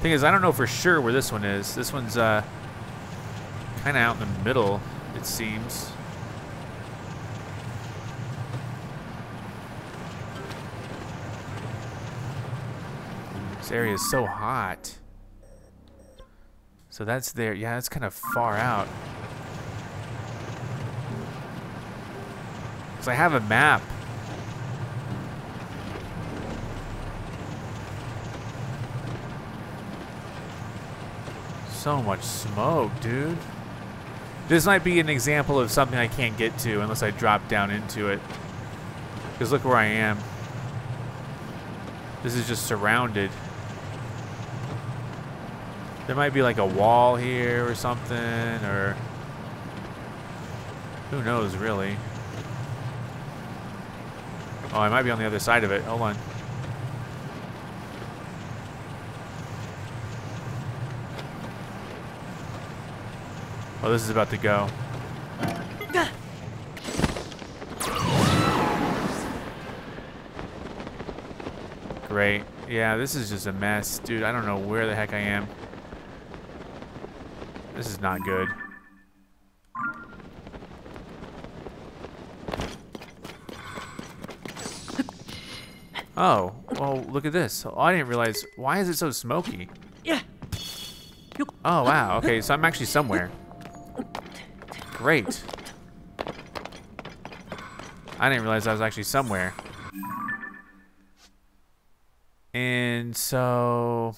Thing is, I don't know for sure where this one is. This one's kind of out in the middle, it seems. This area is so hot. So that's there. Yeah, that's kind of far out. Because I have a map. So much smoke, dude. This might be an example of something I can't get to unless I drop down into it. Because look where I am. This is just surrounded. There might be like a wall here or something, or who knows really. Oh, I might be on the other side of it. Hold on. Oh, this is about to go. Great. Yeah, this is just a mess. Dude, I don't know where the heck I am. This is not good. Oh, well, look at this. Oh, I didn't realize. Why is it so smoky? Oh, wow. Okay, so I'm actually somewhere. Great. I didn't realize I was actually somewhere. And so,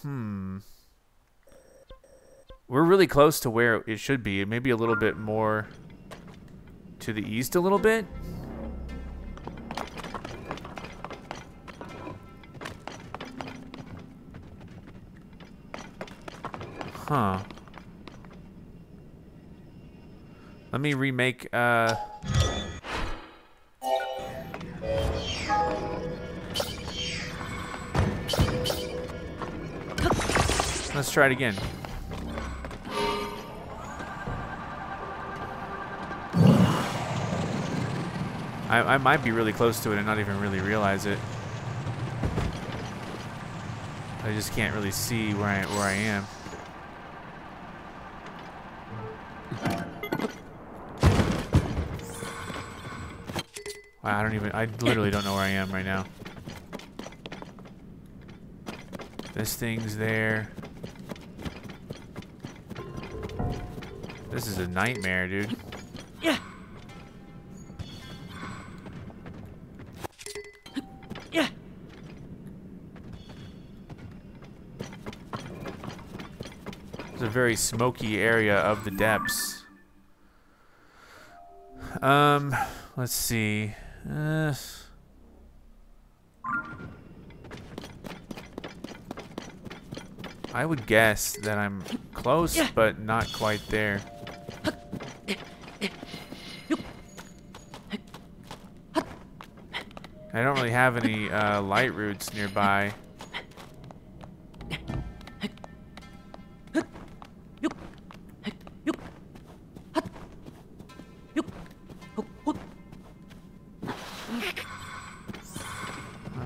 we're really close to where it should be. Maybe a little bit more to the east a little bit. Huh. Let me remake, let's try it again. I might be really close to it and not even really realize it. I just can't really see where I am. Wow, I literally don't know where I am right now. This thing's there. This is a nightmare, dude. Yeah. Yeah. It's a very smoky area of the depths. Let's see. I would guess that I'm close, but not quite there. I don't really have any light roots nearby.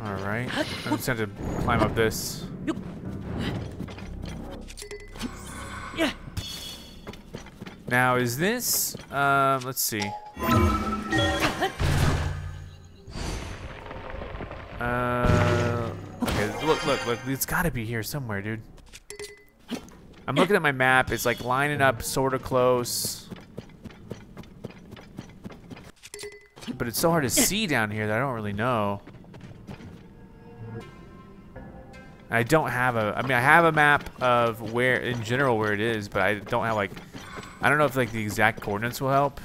Alright, I just have to climb up this. Now is this, let's see. Okay, look, it's gotta be here somewhere, dude. I'm looking at my map, it's like lining up sorta close. But it's so hard to see down here that I don't really know. I don't have a, I mean I have a map of where, in general where it is, but I don't have like, I don't know if like the exact coordinates will help.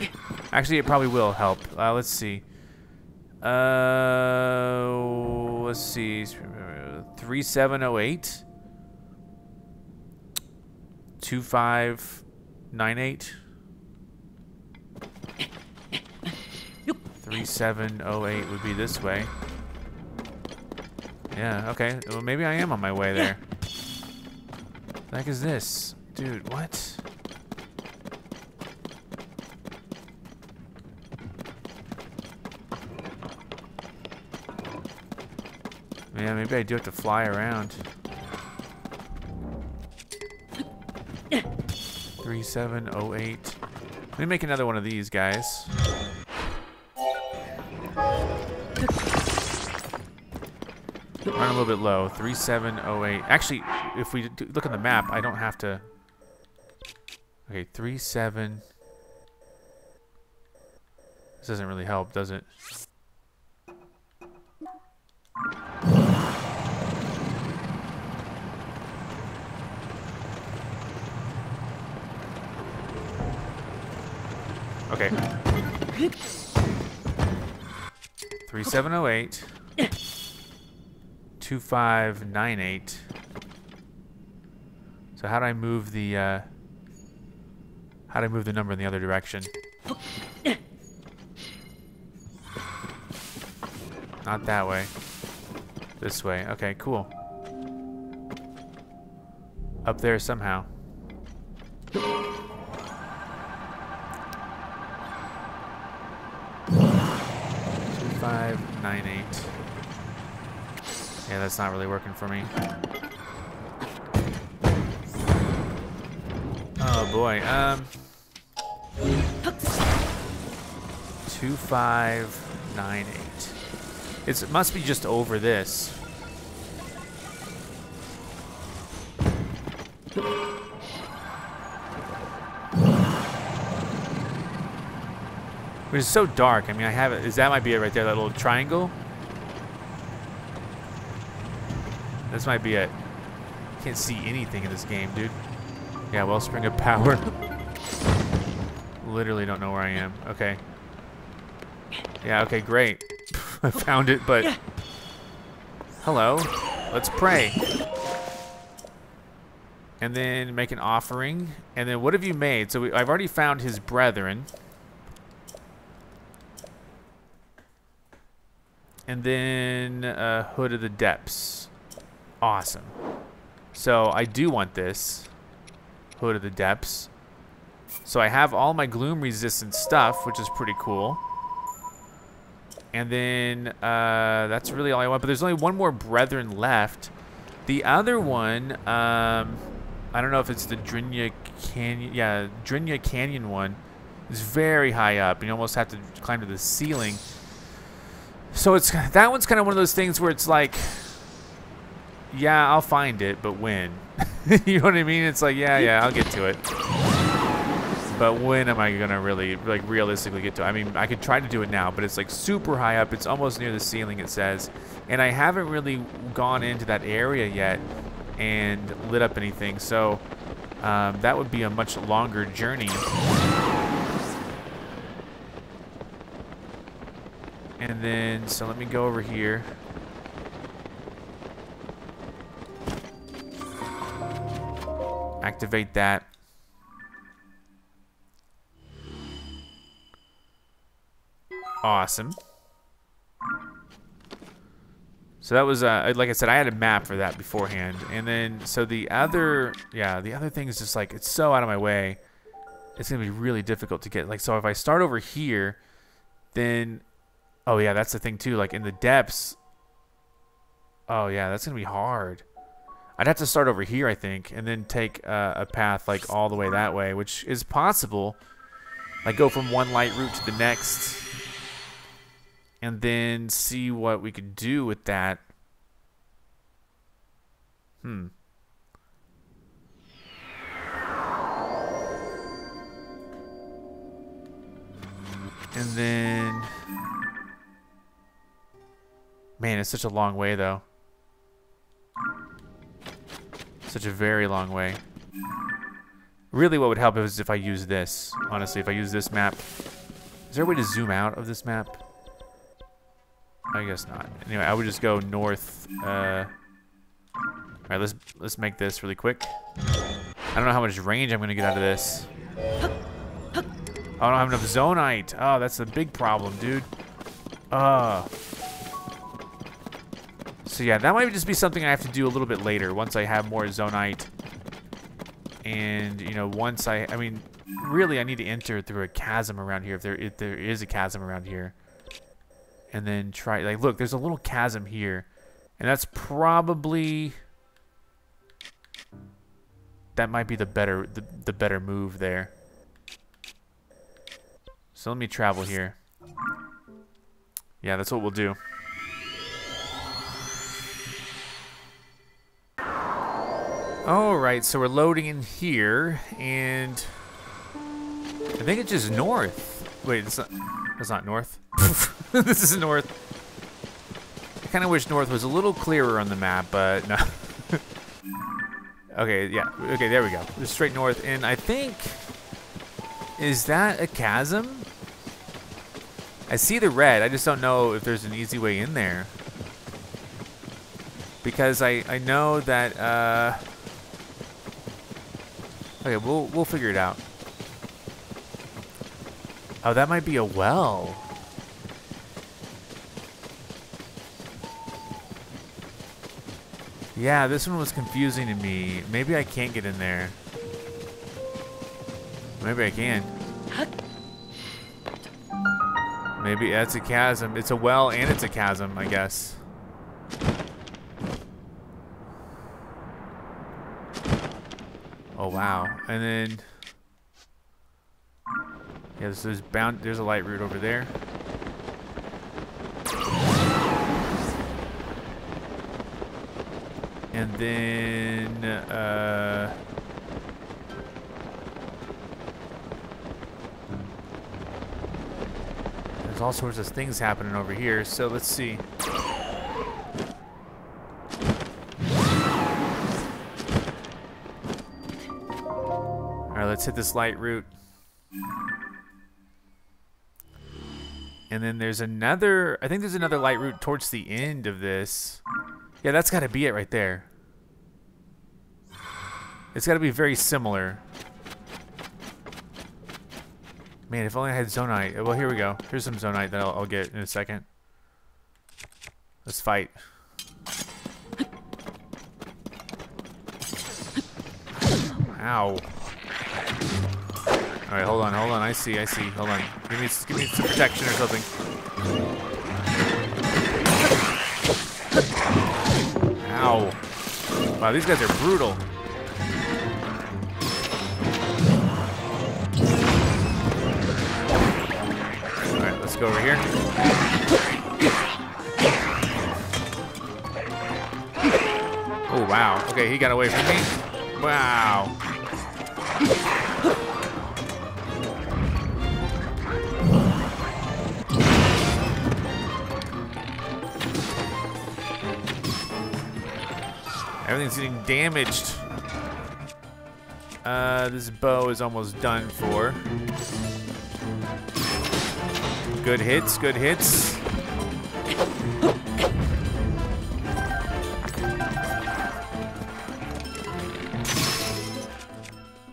Actually, it probably will help. Let's see. Let's see. 3708. 2598. 3708 would be this way. Yeah. Okay. Well, maybe I am on my way there. What the heck is this, dude? What? Yeah, maybe I do have to fly around. 3708. Let me make another one of these guys. Run a little bit low. 3708. Actually, if we look on the map, I don't have to. Okay, 37. This doesn't really help, does it? Okay. 3708. 2598. So how do I move the how do I move the number in the other direction? Not that way. This way. Okay, cool. Up there somehow. Yeah, that's not really working for me. Oh boy. 2598. It must be just over this. Which is so dark. I mean, I have it. Is that might be it right there? That little triangle. This might be it. Can't see anything in this game, dude. Yeah, Wellspring of Power. Literally don't know where I am. Okay. Yeah, okay, great. I found it, but... Hello. Let's pray. And then make an offering. And then what have you made? So I've already found his brethren. And then Hood of the Depths. Awesome. So I do want this Hood of the Depths. So I have all my gloom resistant stuff, which is pretty cool. And then that's really all I want. But there's only one more brethren left. The other one, I don't know if it's the Drenan Canyon. Yeah, Drenan Canyon one is very high up. You almost have to climb to the ceiling. So it's that one's kind of one of those things where it's like. Yeah, I'll find it, but when? You know what I mean? It's like, yeah, I'll get to it. But when am I gonna really, like, realistically get to it? I mean, I could try to do it now, but it's like super high up. It's almost near the ceiling, it says. And I haven't really gone into that area yet and lit up anything. So that would be a much longer journey. And then, so let me go over here. Activate that. Awesome. So that was, like I said, I had a map for that beforehand. And then, so the other, yeah, the other thing is just like, it's so out of my way. It's going to be really difficult to get. Like, so if I start over here, then, oh yeah, that's the thing too. Like in the depths, oh yeah, that's going to be hard. I'd have to start over here, I think, and then take a path like all the way that way, which is possible. Like go from one light route to the next. And then see what we could do with that. Hmm. And then... Man, it's such a long way, though. Such a very long way. Really what would help is if I use this. Honestly, if I use this map. Is there a way to zoom out of this map? I guess not. Anyway, I would just go north. All right, let's make this really quick. I don't know how much range I'm gonna get out of this. I don't have enough Zonite. Oh, that's the big problem, dude. So yeah, that might just be something I have to do a little bit later once I have more Zonite. And you know, once I mean, really, I need to enter through a chasm around here if there is a chasm around here. And then try, like, look, there's a little chasm here. And that's probably, that might be the better move there. So let me travel here. Yeah, that's what we'll do. All right, so we're loading in here. And I think it's just north. Wait, it's not north. This is north. I kind of wish north was a little clearer on the map, but no. Okay, yeah. Okay, there we go. Just straight north. And I think... Is that a chasm? I see the red. I just don't know if there's an easy way in there. Because I know that... Okay, we'll figure it out. Oh, that might be a well. Yeah, this one was confusing to me. Maybe I can't get in there. Maybe I can. Maybe that's a chasm. It's a well and it's a chasm, I guess. Oh, wow. And then... Yeah, this is bound. There's a light route over there. And then, there's all sorts of things happening over here, so let's see. All right, let's hit this light route. And then there's another, I think there's another light route towards the end of this. Yeah, that's gotta be it right there. It's got to be very similar. Man, if only I had Zonite. Well, here we go. Here's some Zonite that I'll get in a second. Let's fight. Ow. All right, hold on. I see. Hold on. Give me some protection or something. Ow. Wow, these guys are brutal. Go over here. Oh, wow. Okay, he got away from me. Wow. Everything's getting damaged. This bow is almost done for. Good hits.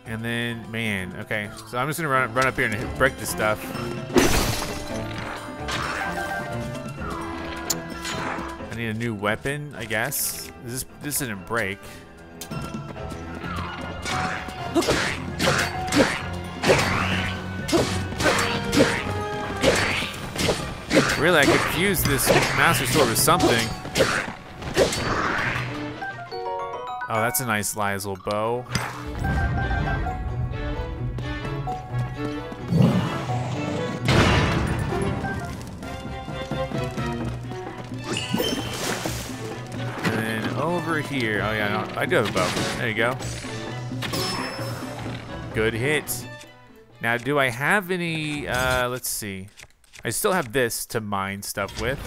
And then, man, okay. So I'm just gonna run up here and break this stuff. And need a new weapon, I guess. This didn't break. Really, I could use this Master Sword with something. Oh, that's a nice Lizalfo bow. And then over here, oh yeah, no, I do have a bow. There you go. Good hit. Now, do I have any? Let's see. I still have this to mine stuff with.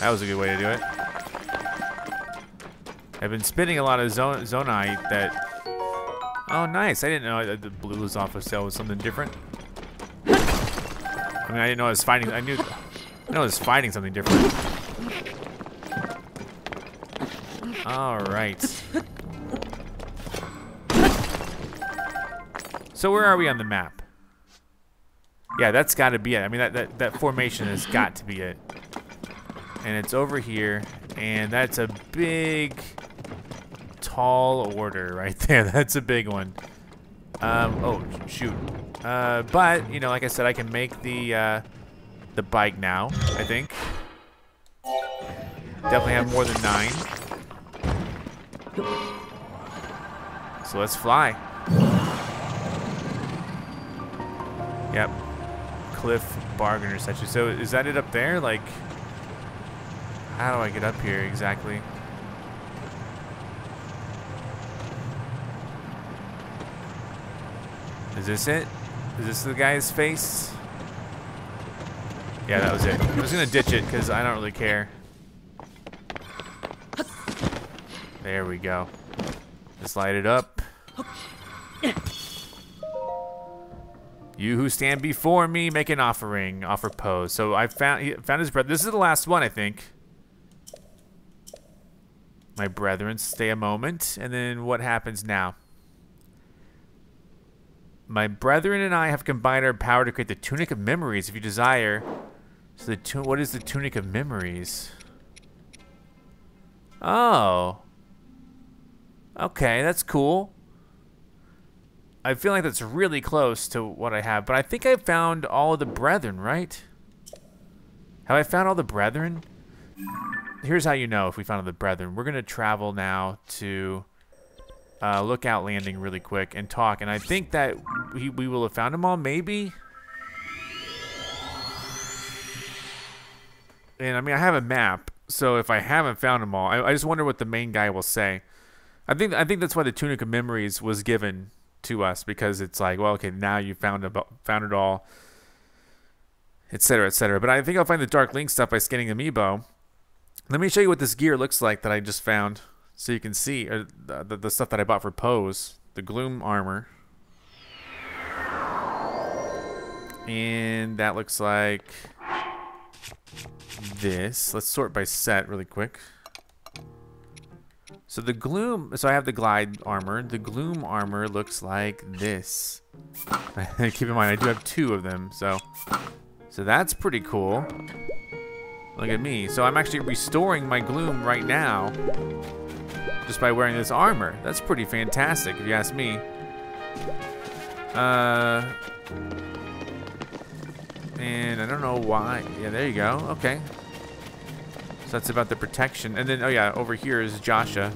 That was a good way to do it. I've been spinning a lot of Zonite that... Oh, nice. I didn't know the blue was off of sale with something different. I mean, I didn't know I was finding... I know I was finding something different. All right. So where are we on the map? Yeah, that's got to be it. I mean, that formation has got to be it. And it's over here, and that's a big... tall order right there. That's a big one. Oh shoot. But you know, like I said, I can make the bike now. I think definitely have more than 9. So let's fly. Yep. Cliff Bargainer Statue. So is that it up there? Like, how do I get up here exactly? Is this it? Is this the guy's face? Yeah, that was it. I'm just gonna ditch it because I don't really care. There we go. Just light it up. You who stand before me, make an offering. Offer pose. So I found his brother. This is the last one, I think. My brethren, stay a moment. And then what happens now? My brethren and I have combined our power to create the Tunic of Memories, if you desire. So what is the Tunic of Memories? Oh. Okay, that's cool. I feel like that's really close to what I have, but I think I found all of the brethren, right? Have I found all the brethren? Here's how you know if we found all the brethren. We're going to travel now to... Lookout Landing really quick and talk, and I think that we will have found them all, maybe. And I mean, I have a map, so if I haven't found them all, I just wonder what the main guy will say. I think that's why the Tunic of Memories was given to us, because it's like, well, okay, now you found it all, etc., etc. But I think I'll find the Dark Link stuff by scanning Amiibo. Let me show you what this gear looks like that I just found. So you can see the stuff that I bought for Pose, the Gloom Armor. And that looks like this. Let's sort by set really quick. So the Gloom, so I have the Glide Armor. The Gloom Armor looks like this. Keep in mind, I do have 2 of them, so that's pretty cool. Look at me. So I'm actually restoring my gloom right now just by wearing this armor. That's pretty fantastic, if you ask me. And I don't know why. Yeah, there you go. Okay. So that's about the protection. And then, oh yeah, over here is Joshua.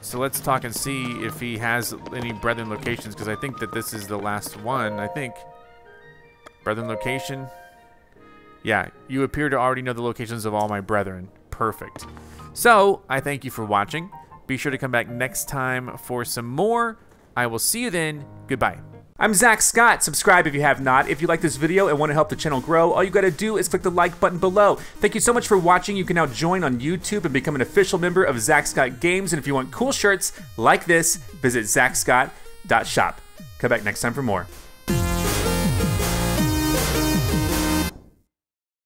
So let's talk and see if he has any brethren locations, because I think that this is the last one, I think. Brethren location... Yeah, you appear to already know the locations of all my brethren. Perfect. So, I thank you for watching. Be sure to come back next time for some more. I will see you then. Goodbye. I'm Zack Scott. Subscribe if you have not. If you like this video and want to help the channel grow, all you got to do is click the like button below. Thank you so much for watching. You can now join on YouTube and become an official member of Zack Scott Games. And if you want cool shirts like this, visit zackscott.shop. Come back next time for more.